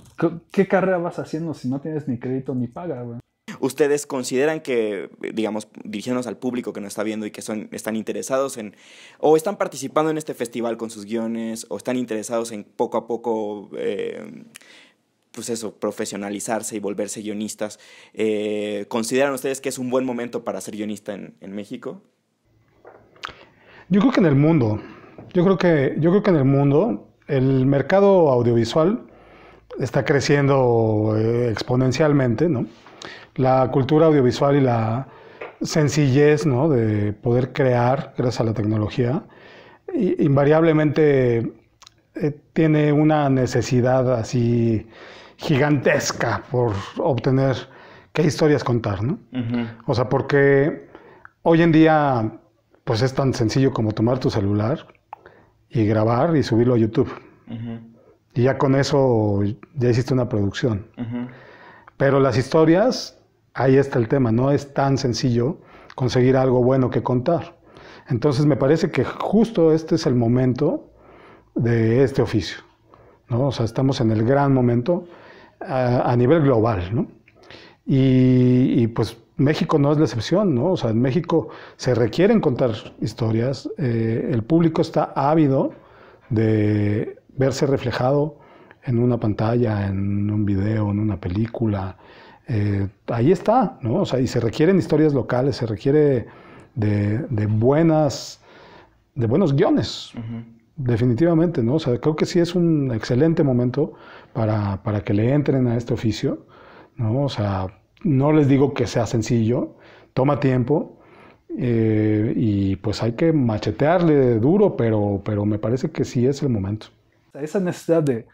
¿qué carrera vas haciendo si no tienes ni crédito ni paga, güey? ¿Ustedes consideran que, digamos, dirigiéndonos al público que nos está viendo y que están interesados en, o están participando en este festival con sus guiones, o están interesados en poco a poco, pues eso, profesionalizarse y volverse guionistas, ¿consideran ustedes que es un buen momento para ser guionista en México? Yo creo que en el mundo, yo creo que en el mundo el mercado audiovisual está creciendo exponencialmente, ¿no? La cultura audiovisual y la sencillez, ¿no?, de poder crear gracias a la tecnología, invariablemente tiene una necesidad así gigantesca por obtener qué historias contar, ¿no? Uh-huh. O sea, porque hoy en día pues es tan sencillo como tomar tu celular y grabar y subirlo a YouTube. Uh-huh. Y ya con eso ya hiciste una producción. Uh-huh. Pero las historias, ahí está el tema, no es tan sencillo conseguir algo bueno que contar. Entonces me parece que justo este es el momento de este oficio, ¿no? O sea, estamos en el gran momento a nivel global, ¿no? Y pues México no es la excepción, ¿no? O sea, en México se requieren contar historias, el público está ávido de verse reflejado en una pantalla, en un video, en una película, ahí está, ¿no? O sea, y se requieren historias locales, se requiere de buenos guiones, uh-huh, definitivamente, ¿no? O sea, creo que sí es un excelente momento para que le entren a este oficio, ¿no? O sea, no les digo que sea sencillo, toma tiempo, y pues hay que machetearle duro, pero me parece que sí es el momento. Esa necesidad de,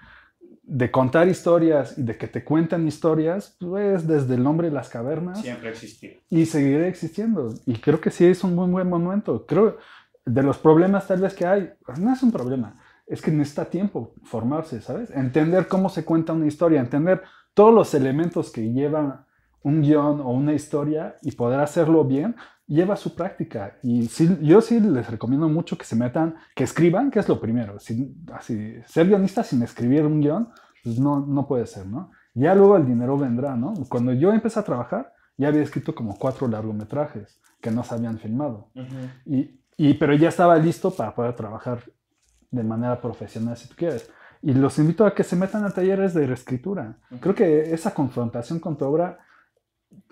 de contar historias y de que te cuentan historias, pues desde el hombre de las cavernas. Siempre existió. Y seguirá existiendo. Y creo que sí es un muy buen momento. Creo, de los problemas tal vez que hay, pues no es un problema. Es que necesita tiempo formarse, ¿sabes? Entender cómo se cuenta una historia, entender todos los elementos que llevan un guión o una historia y poder hacerlo bien, lleva su práctica. Y sí, yo sí les recomiendo mucho que se metan, que escriban, que es lo primero. Ser guionista sin escribir un guión, pues no puede ser, ¿no? Ya luego el dinero vendrá, ¿no? Cuando yo empecé a trabajar, ya había escrito como 4 largometrajes que no se habían filmado. Uh-huh. Pero ya estaba listo para poder trabajar de manera profesional, si tú quieres. Y los invito a que se metan a talleres de reescritura. Uh-huh. Creo que esa confrontación con tu obra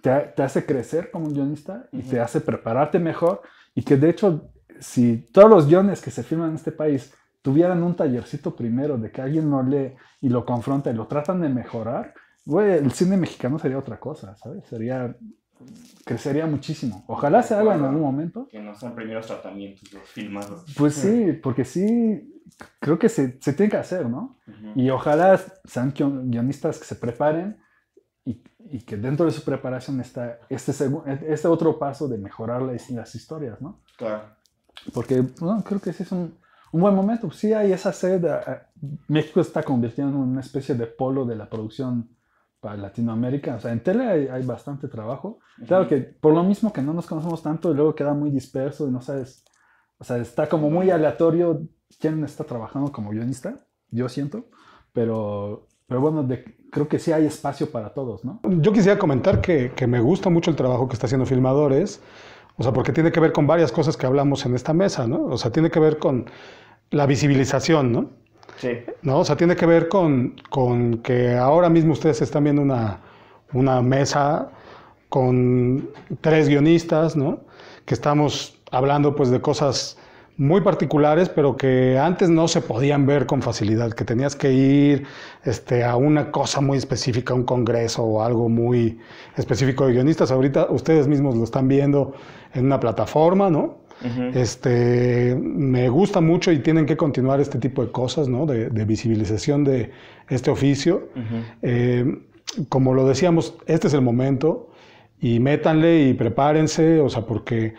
te hace crecer como un guionista y te hace prepararte mejor, y que de hecho si todos los guiones que se filman en este país tuvieran un tallercito primero de que alguien lo lee y lo confronta y lo tratan de mejorar, güey, el cine mexicano sería otra cosa, ¿sabes? Crecería muchísimo. Ojalá se haga en algún momento. Que no sean primeros tratamientos los filmados. Pues sí, porque sí, creo que se tiene que hacer, ¿no? Y ojalá sean guionistas que se preparen y que dentro de su preparación está este otro paso de mejorar las historias, ¿no? Claro. Porque bueno, creo que sí es un buen momento. Sí hay esa sed. México está convirtiendo en una especie de polo de la producción para Latinoamérica. O sea, en tele hay bastante trabajo. Claro que por lo mismo que no nos conocemos tanto, y luego queda muy disperso y no sabes... O sea, está como muy aleatorio quién está trabajando como guionista, yo siento. Pero bueno, creo que sí hay espacio para todos, ¿no? Yo quisiera comentar que me gusta mucho el trabajo que está haciendo Filmadores, o sea, porque tiene que ver con varias cosas que hablamos en esta mesa, ¿no? O sea, tiene que ver con la visibilización, ¿no? Sí. ¿No? O sea, tiene que ver con que ahora mismo ustedes están viendo una mesa con 3 guionistas, ¿no? Que estamos hablando, pues, de cosas muy particulares, pero que antes no se podían ver con facilidad, que tenías que ir a una cosa muy específica, a un congreso o algo muy específico de guionistas. Ahorita ustedes mismos lo están viendo en una plataforma, ¿no? Uh-huh. Me gusta mucho y tienen que continuar este tipo de cosas, ¿no? De visibilización de este oficio. Uh-huh. Como lo decíamos, este es el momento, y métanle y prepárense, o sea, porque...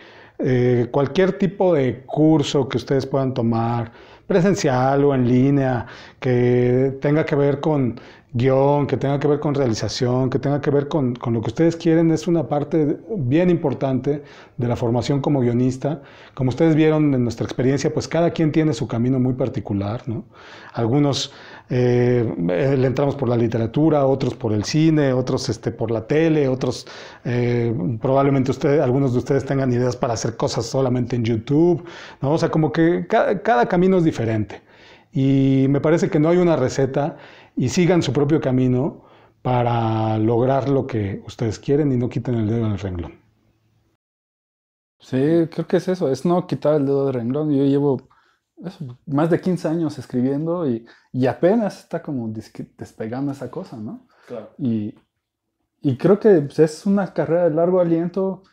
cualquier tipo de curso que ustedes puedan tomar, presencial o en línea, que tenga que ver con guión, que tenga que ver con realización, que tenga que ver con lo que ustedes quieren, es una parte bien importante de la formación como guionista. Como ustedes vieron en nuestra experiencia, pues cada quien tiene su camino muy particular, ¿no? Algunos le entramos por la literatura, otros por el cine, otros por la tele, otros probablemente algunos de ustedes tengan ideas para hacer cosas solamente en YouTube, ¿no? O sea, como que cada camino es diferente. Y me parece que no hay una receta, y sigan su propio camino para lograr lo que ustedes quieren y no quiten el dedo en el renglón. Sí, creo que es eso, es no quitar el dedo del renglón. Yo llevo más de 15 años escribiendo y apenas está como despegando esa cosa, ¿no? Claro. Y creo que es una carrera de largo aliento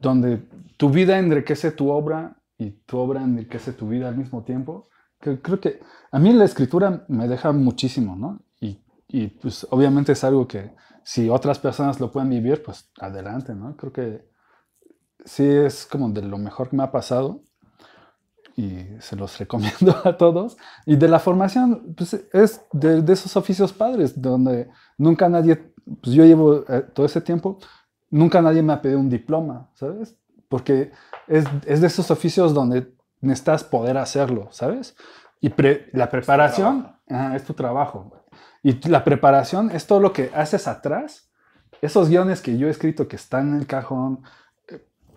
donde tu vida enriquece tu obra y tu obra enriquece tu vida al mismo tiempo. Creo que a mí la escritura me deja muchísimo, ¿no? Y pues obviamente es algo que si otras personas lo pueden vivir, pues adelante, ¿no? Creo que sí es como de lo mejor que me ha pasado y se los recomiendo a todos. Y de la formación, pues es de esos oficios padres donde nunca nadie, pues yo llevo todo ese tiempo, nunca nadie me ha pedido un diploma, ¿sabes? Porque es de esos oficios donde necesitas poder hacerlo, ¿sabes? Y la preparación es tu trabajo. Y la preparación es todo lo que haces atrás. Esos guiones que yo he escrito que están en el cajón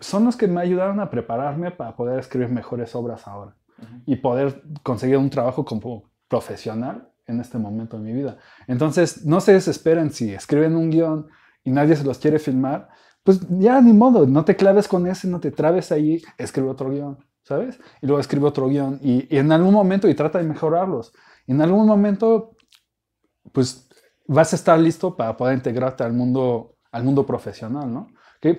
son los que me ayudaron a prepararme para poder escribir mejores obras ahora. Uh-huh. Y poder conseguir un trabajo como profesional en este momento de mi vida. Entonces, no se desesperen si escriben un guión y nadie se los quiere filmar. Pues ya, ni modo, no te claves con ese, no te trabes ahí, escribe otro guión, ¿sabes? Y luego escribe otro guión y en algún momento, y trata de mejorarlos, en algún momento, pues vas a estar listo para poder integrarte al mundo profesional, ¿no?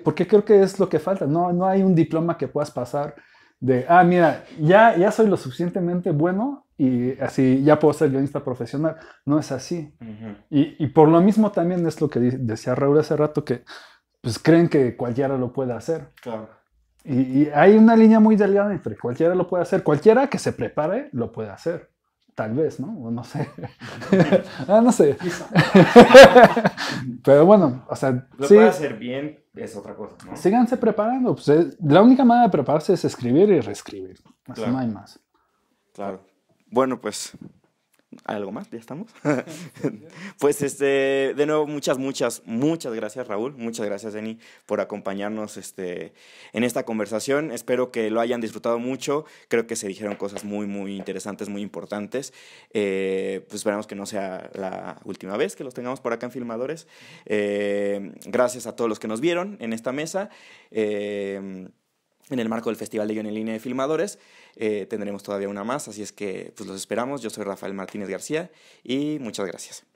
Porque creo que es lo que falta, no hay un diploma que puedas pasar de, ah, mira, ya soy lo suficientemente bueno y así ya puedo ser guionista profesional. No es así. Uh-huh. Y por lo mismo también es lo que decía Raúl hace rato, que pues creen que cualquiera lo puede hacer. Claro. Y hay una línea muy delgada entre cualquiera lo puede hacer, cualquiera que se prepare lo puede hacer. Tal vez, ¿no? O no sé. Ah, no sé. Pero bueno, o sea... Lo sí, puede hacer bien es otra cosa, ¿no? Síganse preparando. Pues la única manera de prepararse es escribir y reescribir. Así claro. No hay más. Claro. Bueno, pues... ¿Algo más? ¿Ya estamos? Pues, de nuevo, muchas gracias, Raúl. Muchas gracias, Denis, por acompañarnos en esta conversación. Espero que lo hayan disfrutado mucho. Creo que se dijeron cosas muy, muy interesantes, muy importantes. Pues esperamos que no sea la última vez que los tengamos por acá en Filmadores. Gracias a todos los que nos vieron en esta mesa. En el marco del Festival de Guion en Línea de Filmadores. Tendremos todavía una más, así es que pues los esperamos. Yo soy Rafael Martínez García y muchas gracias.